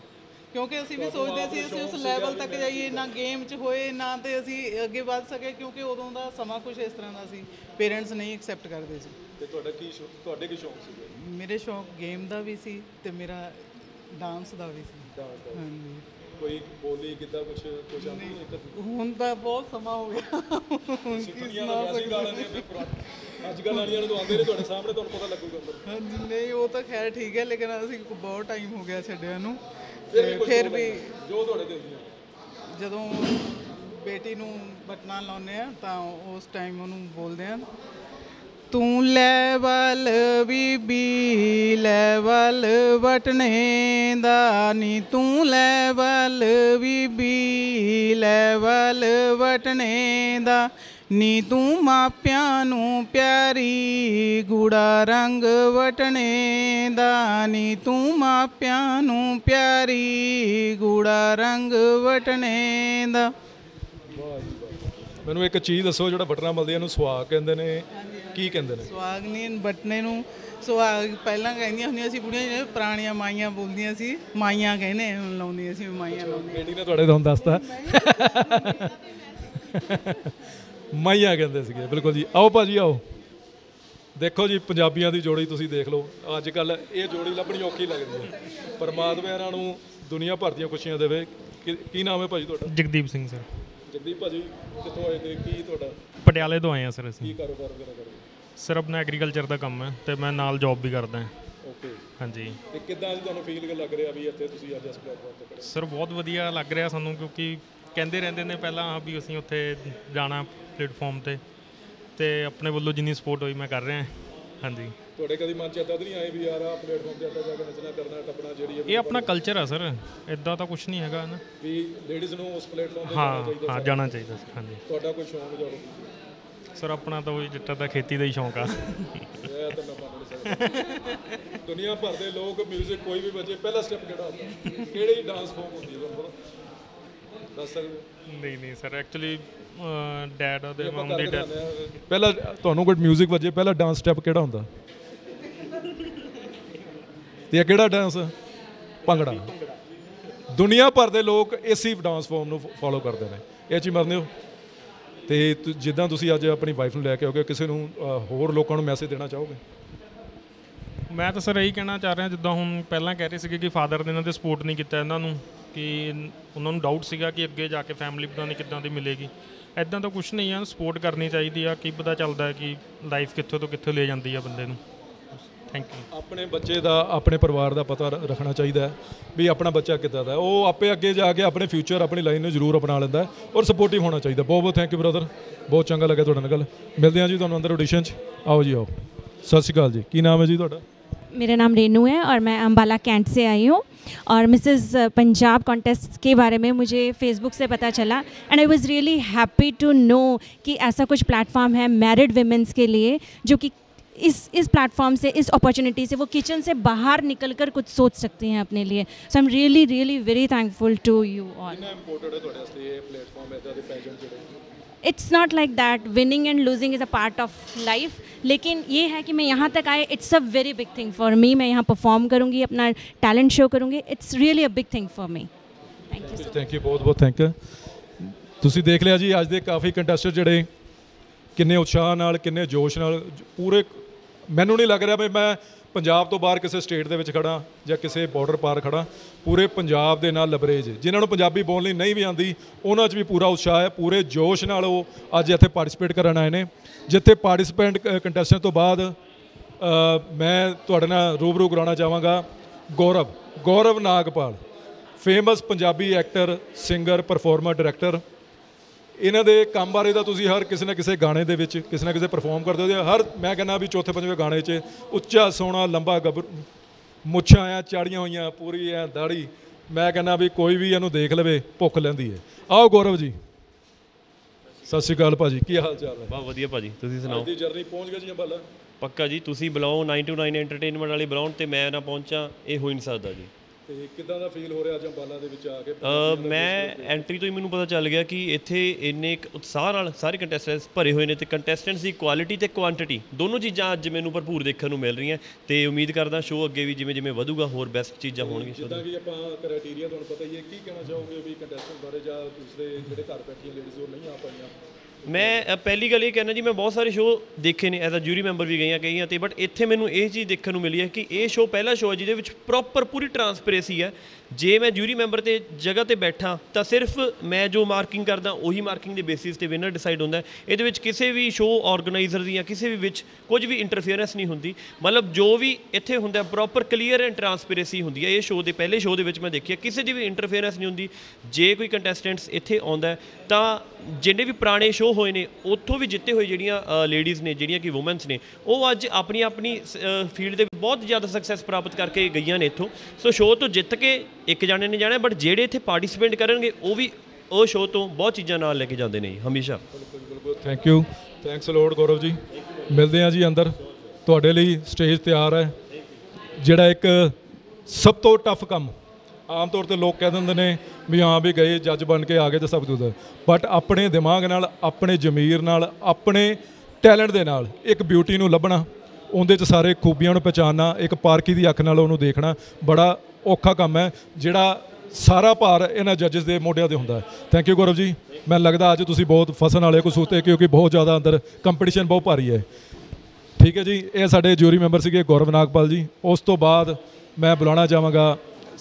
ਕਿਉਂਕਿ ਅਸੀਂ ਵੀ ਸੋਚਦੇ ਸੀ ਅਸੀਂ ਉਸ ਲੈਵਲ ਤੱਕ ਜਾਈਏ, ਨਾ ਗੇਮ 'ਚ ਹੋਏ ਨਾ ਤੇ ਅਸੀਂ ਅੱਗੇ ਵੱਧ ਸਕੇ, ਕਿਉਂਕਿ ਉਦੋਂ ਦਾ ਸਮਾਂ ਕੁਛ ਇਸ ਤਰ੍ਹਾਂ ਦਾ ਸੀ, ਪੇਰੈਂਟਸ ਨਹੀਂ ਐਕਸੈਪਟ ਕਰਦੇ ਸੀ। ਤੇ ਤੁਹਾਡਾ ਕੀ ਤੁਹਾਡੇ ਕੀ ਸ਼ੌਂਕ ਸੀ? ਮੇਰੇ ਸ਼ੌਂਕ ਗੇਮ ਦਾ ਵੀ ਸੀ ਤੇ ਮੇਰਾ ਡਾਂਸ ਦਾ ਵੀ ਸੀ। कोई बोली किदा कुछ कुछ हुन तो बहुत समा हो गया आजकल वालियां तो आंदे ने ਤੁਹਾਡੇ ਸਾਹਮਣੇ ਤੁਹਾਨੂੰ ਪਤਾ ਲੱਗੂਗਾ। हां जी नहीं वो तो खैर ठीक है लेकिन ਅਸੀਂ बहुत टाइम हो गया ਛੱਡਿਆ ਨੂੰ फिर भी जो ਤੁਹਾਡੇ ਦਿਲ ਦੀਆਂ ਜਦੋਂ बेटी ਨੂੰ ਬਟਨਾ ਲਾਉਨੇ ਆ ਤਾਂ ਉਸ टाइम ਉਹਨੂੰ ਬੋਲਦੇ ਆ तू लैवल बीबी लैवल बटने दानी तू लैवल बीबी लैवल बटने दानी तू मापिया नू प्यारी गूड़ा रंग बटने दानी तू मापिया नू प्यारी गूड़ा रंग बटने दा। ਮੈਨੂੰ ਇੱਕ ਚੀਜ਼ ਦੱਸੋ ਜਿਹੜਾ ਬਟਨਾ ਮਿਲਦੀ ਇਹਨੂੰ ਸੁਹਾਗ ਕਹਿੰਦੇ ਨੇ ਕੀ ਕਹਿੰਦੇ ਨੇ? ਸੁਹਾਗ ਨਹੀਂ ਬਟਨੇ ਨੂੰ ਸੁਹਾਗ ਪਹਿਲਾਂ ਕਹਿੰਦੀਆਂ ਹੁੰਦੀਆਂ ਸੀ ਬੁੜੀਆਂ ਜਿਹੜੇ ਪੁਰਾਣੀਆਂ ਮਾਈਆਂ ਬੋਲਦੀਆਂ ਸੀ ਮਾਈਆਂ ਕਹਿੰਦੇ ਹੁਣ ਲਾਉਂਦੀਆਂ ਸੀ ਮਾਈਆਂ ਲਾਉਂਦੀਆਂ। ਬੇਟੀ ਨੇ ਤੁਹਾਡੇ ਤੁਹਾਨੂੰ ਦੱਸਤਾ ਮਾਈਆਂ ਕਹਿੰਦੇ ਸੀਗੇ। ਬਿਲਕੁਲ ਜੀ ਆਓ ਭਾਜੀ ਆਓ ਦੇਖੋ ਜੀ ਪੰਜਾਬੀਆਂ ਦੀ ਜੋੜੀ ਤੁਸੀਂ ਦੇਖ ਲਓ ਅੱਜ ਕੱਲ੍ਹ ਇਹ ਜੋੜੀ ਲੱਭਣੀ ਔਖੀ ਲੱਗਦੀ ਹੈ ਪਰਮਾਤਮਾ ਇਹਨਾਂ ਨੂੰ ਦੁਨੀਆ ਭਰ ਦੀਆਂ ਖੁਸ਼ੀਆਂ ਦੇਵੇ। ਕੀ ਨਾਮ ਹੈ ਭਾਜੀ ਤੁਹਾਡਾ? ਜਗਦੀਪ ਸਿੰਘ ਸਰ। जगदीप भाजी कितों आए थे की थोड़ा? पटियाले तो आए हैं सर। असं की कारोबार वगैरह कर सर अपना एग्रीकल्चर का काम है तो मैं नाल जॉब भी करता है। ओके हाँ जी तो कितना तुहानूं फील लग रहा भी इत्थे तुसीं अज इस प्लेटफॉर्म ते खड़े? सर बहुत वधिया लग रहा सानूं क्योंकि कहंदे रहिंदे ने पहलां भी असीं उत्थे जाना प्लेटफॉर्म ते ते अपने वल्लों जिन्नी सपोर्ट होई मैं कर रहा हां जी। तुहाडे कदी मन च इदां तां नहीं आए भी यार आ प्लेटफॉर्म ते इदां जाके नचना करना टपना जिहड़ी है ये अपना कल्चर है सर इदां तां कुछ नहीं हैगा ना भी लेडीज़ नूं उस प्लेटफॉर्म ते जाना चाहिदा? हां जाना चाहिदा सर। हां जी तुहाडा कोई शौक जागो? सर अपना तां ओही जिट्टा दा खेती दा ही शौक आ। ਇਹ ਤਾਂ ਮੈਂ ਮੰਨ ਸਕਦਾ ਦੁਨੀਆ ਭਰ ਦੇ ਲੋਕ ਮਿਊਜ਼ਿਕ ਕੋਈ ਵੀ ਵਜੇ ਪਹਿਲਾ ਸਟੈਪ ਕਿਹੜਾ ਹੁੰਦਾ ਕਿਹੜੀ ਡਾਂਸ ਫੋਰਮ ਹੁੰਦੀ ਹੈ ਤੁਹਾਨੂੰ ਦੱਸ ਸਕਦੇ? ਨਹੀਂ ਨਹੀਂ ਸਰ ਐਕਚੁਅਲੀ ਡੈਡ ਉਹਦੇ ਮਮ ਦੇ ਡੈਡ ਪਹਿਲਾ ਤੁਹਾਨੂੰ ਕੋਈ ਮਿਊਜ਼ਿਕ ਵਜੇ ਪਹਿਲਾ ਡਾਂਸ ਸਟੈਪ ਕਿਹੜਾ ਹੁੰਦਾ ਤੇ ਇਹ ਕਿਹੜਾ ਡਾਂਸ? ਭੰਗੜਾ। ਦੁਨੀਆ ਭਰ ਦੇ ਲੋਕ ਇਸੇ ਡਾਂਸ ਫੋਰਮ ਨੂੰ ਫੋਲੋ ਕਰਦੇ ਨੇ। ਇਹ ਚੀਜ਼ ਮੰਨਦੇ ਹੋ? तो जिदा तुम अज अपनी वाइफ में लैके आओगे किसी होर लोगों को मैसेज देना चाहोगे? मैं तो सर यही कहना चाह रहा जिदा हूँ पहला कह रहे थे कि फादर ने इन्होंने सपोर्ट नहीं किया इन्हों कि उन्होंने डाउट सीगा कि अगे जाके फैमिली पता नहीं किदा की मिलेगी इदा तो कुछ नहीं है सपोर्ट करनी चाहिए आ कि पता चलता है कि लाइफ कितों तो कितों ले जाती है बंदे नूं। Thank you. अपने बच्चे का अपने परिवार का पता रखना चाहिए भी अपना बच्चा कितना है वो आपे अगे जाके अपने फ्यूचर अपनी लाइन में जरूर अपना लेंदा है और सपोर्टिव होना चाहिए। बहुत बहुत थैंक यू ब्रदर बहुत चंगा लगे तुहाडे नाल गल। मिलते हैं जी तुहानूं अंदर ऑडिशन आओ जी आओ। सत श्री अकाल जी। की नाम है जी तुहाडा? मेरा नाम रेनू है और मैं अम्बाला कैंट से आई हूँ और मिसेज़ पंजाब कॉन्टेस्ट के बारे में मुझे फेसबुक से पता चला and I was really happy to know कि ऐसा कुछ प्लेटफॉर्म है मैरिड वुमेंस के लिए जो कि इस इस प्लेटफॉर्म से इस अपॉर्चुनिटी से वो किचन से बाहर निकलकर कुछ सोच सकते हैं अपने लिए। So I am really really very thankful to you all. It's not like that winning and losing is a part of life लेकिन ये है कि मैं यहाँ तक आए it's a very big thing for me. मैं यहाँ परफॉर्म करूँगी अपना टैलेंट शो करूँगी it's really a big thing for me. Thank you thank you बहुत बहुत थैंक यू। तुसीं देख लिया जी अज दे काफ़ी कंटेस्टर जिहड़े किन्ने उत्साह नाल किन्ने जोश नाल पूरे ਮੈਨੂੰ नहीं लग रहा भी मैं पंजाब तो बाहर किसी स्टेट के खड़ा या किसी बॉर्डर पार खड़ा पूरे पंजाब के नाल लबरेज जिन्होंने पंजाबी बोलनी नहीं भी आती उन्होंने भी पूरा उत्साह है पूरे जोश नाल अज इत्थे पार्टिसिपेट करन आए ने। जिथे पार्टिसिपेंट कंटेस्टेंट तो बाद मैं तुहाडे नाल रूबरू कराना चाहांगा Gaurav Gaurav Nagpal famous Punjabi actor singer performer director. इन्हों के काम बारे का तुम हर किसी न किसी गाने के किसी न किसी परफॉर्म करते हो हर मैं कहना भी चौथे पंजे गाने च उच्चा सोहना लंबा गबरू मुछां आ चाड़िया हुई पूरी है दाढ़ी मैं कहना भी कोई भी इन्हू देख लवे भुख लैंदी है। आओ गौरव जी। सत श्री अकाल भाजी की हाल चाल है? बहुत वधिया भाजी तुसीं सुणाओ। जर्नी पहुँच गया जी अंबाला? पक्का जी तुसीं बुलाओ नाइन टू नाइन एंटरटेनमेंट वाले बुलाओ तो मैं ना पहुँचा ये हो ही नहीं सकता जी। ਕਿੱਦਾਂ ਦਾ ਫੀਲ ਹੋ ਰਿਹਾ ਅੱਜ ਅੰਬਾਲਾ ਦੇ ਵਿੱਚ ਆ ਕੇ? ਮੈਂ ਐਂਟਰੀ ਤੋਂ ਹੀ ਮੈਨੂੰ ਪਤਾ ਚੱਲ ਗਿਆ ਕਿ ਇੱਥੇ ਇੰਨੇ ਉਤਸ਼ਾਹ ਨਾਲ ਸਾਰੇ ਕੰਟੈਸਟੈਂਟਸ ਭਰੇ ਹੋਏ ਨੇ ਅਤੇ ਕੰਟੈਸਟੈਂਟਸ ਦੀ ਕੁਆਲਿਟੀ ਅਤੇ ਕੁਆਂਟਿਟੀ ਦੋਨੋਂ ਚੀਜ਼ਾਂ ਅੱਜ ਮੈਨੂੰ ਭਰਪੂਰ ਦੇਖਣ ਨੂੰ ਮਿਲ ਰਹੀਆਂ ਅਤੇ ਉਮੀਦ ਕਰਦਾ ਸ਼ੋਅ ਅੱਗੇ ਵੀ ਜਿਵੇਂ ਜਿਵੇਂ ਵਧੂਗਾ ਹੋਰ ਬੈਸਟ ਚੀਜ਼ਾਂ ਹੋਣਗੀਆਂ। ਜਿੱਦਾਂ ਕਿ ਆਪਾਂ ਕ੍ਰਾਈਟੇਰੀਆ ਤੁਹਾਨੂੰ ਪਤਾ ਹੀ ਹੈ ਕੀ ਕਹਿਣਾ ਚਾਹੋਗੇ ਵੀ ਕੰਟੈਸਟੈਂਟ ਬਾਰੇ ਜਾਂ ਦੂਸਰੇ ਜਿਹੜੇ ਘਰ ਬੈਠੀਆਂ ਲੇਡੀਜ਼ ਉਹ ਨਹੀਂ ਆ ਪਾਈਆਂ मैं पहली गल ये कहना जी मैं बहुत सारे शो देखे ने एज अ जूरी मैंबर भी गई कई तो बट इतने मैं ये चीज़ देखने को मिली है कि ये शो पहला शो है जिद प्रॉपर पूरी ट्रांसपेरेंसी है। जे मैं जूरी मैंबर के जगह पर बैठा तो सिर्फ मैं जो मार्किंग करदा उही मार्किंग के बेसिस से विनर डिसाइड होंदा है। ये किसी भी शो ऑर्गेनाइजर या किसी भी विच कुछ भी इंटरफेरेंस नहीं होंदी, मतलब जो भी इत्थे होंदा प्रॉपर क्लीयर एंड ट्रांसपेरेंसी होंदी है। ये शो के पहले शो के मैं देखी किसी की भी इंटरफेरेंस नहीं होंदी। जे कोई कंटेस्टेंट्स इत्थे आउंदा है तां जिन्हें भी पुराने शो होए ने उतों भी जिते हुए जिहड़ियां लेडीज़ ने जिहड़ियां कि वूमेंस ने वह अज अपनी अपनी फील्ड के बहुत ज़्यादा सक्सैस प्राप्त करके गई ने इतों। सो शो तो जित के एक जाने ने जाना बट जेडे इत्थे पार्टिसिपेट करनगे वो भी उस शो तो बहुत चीज़ां नाल लेके जाते हैं हमेशा। बिल्कुल बिल्कुल, thank you, thanks a lot Gaurav ji. मिलते हैं जी अंदर, तुहाडे लई स्टेज तैयार है जिहड़ा एक सब तो टफ काम आम तौर पर लोग कह देंगे ने भी हाँ भी गए जज बन के आ गए तो सब कुछ, बट अपने दिमाग नाल अपने जमीर नाल अपने टैलेंट दे नाल एक ब्यूटी नूं लभना, उहदे च सारे खूबियां नूं पहचानना, एक पारखी दी अख नाल उहनूं देखना बड़ा औखा काम है जिहड़ा सारा भार इन्हां जजिस दे मोढियां ते हुंदा है। थैंक यू गौरव जी, मैं लगता अज तुसीं बहुत फसन वाले कुछ सूते क्योंकि बहुत ज़्यादा अंदर कंपीटिशन बहुत भारी है। ठीक है जी, ये साडे जूरी मैंबर सीगे गौरव नागपाल जी। उस तो बाद मैं बुलाना चाहांगा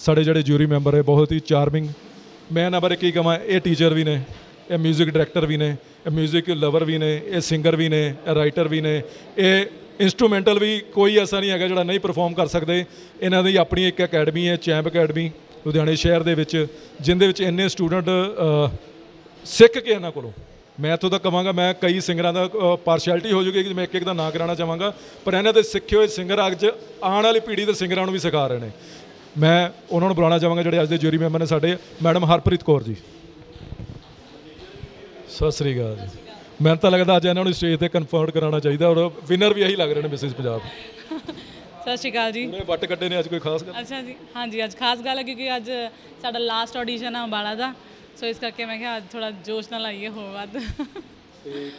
साढ़े जोड़े जूरी मैंबर है बहुत ही चार्मिंग, मैं इन्होंने बारे की कह, ये टीचर भी ने, ये म्यूजिक डायरैक्टर भी ने, ये म्यूजिक लवर भी ने, ये सिंगर भी ने, ये राइटर भी ने, ये इंस्ट्रूमेंटल भी, कोई ऐसा नहीं है जोड़ा नहीं परफॉर्म कर सकते। इन्हों की अपनी एक अकैडमी है चैंप अकैडमी लुधियाने शहर के, जिन्हें इन्ने स्टूडेंट सीख के इन्हों को मैं इतों तक कहांगा। मैं कई सिंगर का पार्शैलिटी हो जाएगी कि मैं एक एक का ना कराना चाहवागा, पर इन्होंने सीखे हुए सिंगर अज आने वाली पीढ़ी के सिंगर भी सिखा रहे हैं। मैं उन्होंने बुलाना चाहांगा जिहड़े अज दे जूरी मैंबर ने साडे मैडम हरप्रीत कौर जी, सत श्री अकाल जी। मैं तो लगता अज इन्होंने स्टेज पर कन्फर्म कराना चाहिए और विनर भी यही लग रहे हैं मिसेज पंजाब। सत श्री अकाल जी। वट कट्टे ने अज कोई खास गल? अच्छा जी, हाँ जी, अज खास गल है क्योंकि अज साडा लास्ट ऑडिशन है अंबाला का, सो इस करके मैं क्या थोड़ा जोश ना लाइए हो वध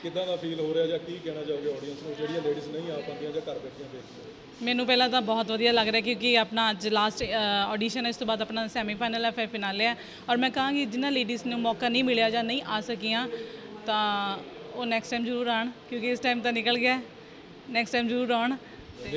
किदा दा फील हो रहा या की कहना चाहोगे ऑडियंस को जिहड़ियां लेडीज़ नहीं आ पांदियां जां घर बैठियां देखदे? मैनूं पहला तां बहुत वधिया लग रहा क्योंकि अपना अज लास्ट ऑडिशन है, इस तों बाद अपना सैमीफाइनल है, फिर फिनाले है। और मैं कहांगी जिन्हां लेडीज़ नूं मौका नहीं मिलिया जां नहीं आ सकियां तां ओह नैक्सट टाइम जरूर आउण क्योंकि इस टाइम तां निकल गया, नैक्सट टाइम जरूर आउण।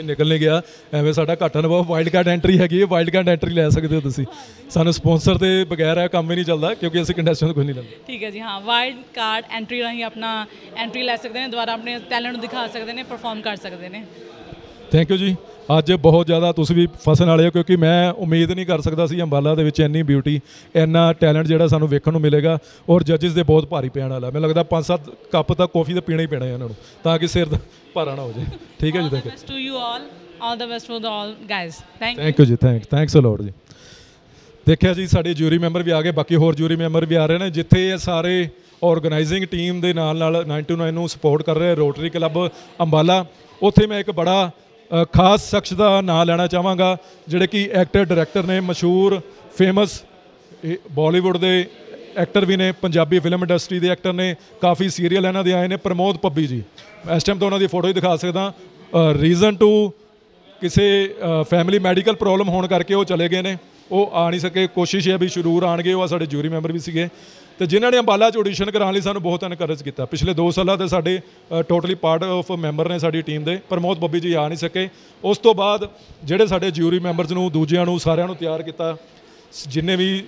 निकल नहीं गया एवं साडा घाटा ना बहुत वाइल्ड कार्ड एंट्री हैगी, वाइल्ड कार्ड एंट्री लै सकते हो तुसीं, सानू स्पॉन्सर दे बगैर यह काम भी नहीं चलता क्योंकि असीं कंटेस्टेंट कोई नहीं लैंदे। ठीक है जी, हाँ, वाइल्ड कार्ड एंट्री राही अपना एंट्री लै सकते हैं, दोबारा अपने टैलेंट दिखा सकते हैं, परफॉर्म कर सकते हैं। थैंक यू जी, अज बहुत ज़्यादा तुसीं भी फसन वाले हो क्योंकि मैं उम्मीद नहीं कर सकता सी अंबाला दे विच इन्नी ब्यूटी इन्ना टैलेंट जिहड़ा सानू वेखण नूं मिलेगा और जजिस दे बहुत भारी पैण वाला। मैं लगता पांच सत्त कप तक कॉफी तो पीना ही पैना इन्हां नूं तां कि सिर भारा ना हो जाए। ठीक है जी, thank you to you all, all the best for the all guys. Thank you जी, थैंक थैंक्स अ लॉट जी। देखिया जी साडे जूरी मैंबर भी आ गए, बाकी होर जूरी मैंबर भी आ रहे हैं जिथे सारे ऑर्गेनाइजिंग टीम के नाल नाल नाइन टू नाइन नूं सपोर्ट कर रहे हैं। रोटरी क्लब अंबाला उत्थे मैं एक बड़ा खास शख्स का नाम लेना चाहांगा जिहड़े कि एक्टर डायरैक्टर ने, मशहूर फेमस बॉलीवुड के एक्टर भी ने, पंजाबी फिल्म इंडस्ट्री के एक्टर ने, काफ़ी सीरीयल इन्हां दे आए ने। प्रमोद पब्बी जी, इस टाइम तो उन्हां दी फोटो ही दिखा सकदा, रीज़न टू किसी फैमिली मैडिकल प्रॉब्लम होने करके वो चले गए ने, वो आ नहीं सके। कोशिश है भी जरूर आएंगे, वो साडे जूरी मैंबर भी सीगे तो जिन्हों ने अंबाला ऑडिशन कराने लिए सूँ बहुत एनकरेज किया। पिछले दो सालों से साढ़े टोटली पार्ट ऑफ मैंबर ने साड़ी टीम के, प्रमोद बब्बी जी आ नहीं सके। उस तो बाद जोड़े साढ़े ज्यूरी मैंबरस नू दूजियां सारियां तैयार किया, जिन्हें भी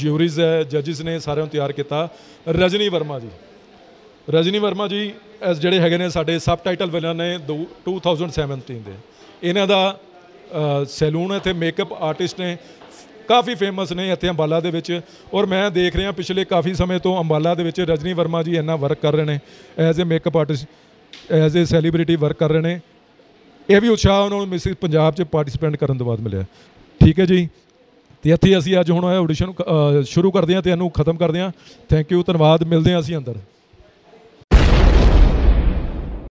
ज्यूरीज है जजिस ने सारियां तैयार किया। रजनी वर्मा जी, रजनी वर्मा जी जोड़े है साढ़े सब टाइटल विनर ने दो टू थाउजेंड सैवनटीन के। इन्हों का सैलून है, मेकअप आर्टिस्ट ने, काफ़ी फेमस ने इत्थे अंबाला दे विच। और मैं देख रहा पिछले काफ़ी समय तो अंबाला दे विच रजनी वर्मा जी इन्ना वर्क कर रहे हैं, as a makeup artist, as a celebrity work कर रहे हैं। यह भी उत्साह उन्होंने मिसिज पंजाब च पार्टिसिपेट करने बाद मिले। ठीक है जी, तो इत्थे असीं अज हुण ऑडिशन शुरू करते हैं तो इहनूं खत्म करते हैं। थैंक यू, धन्यवाद, मिलते हैं असीं अंदर।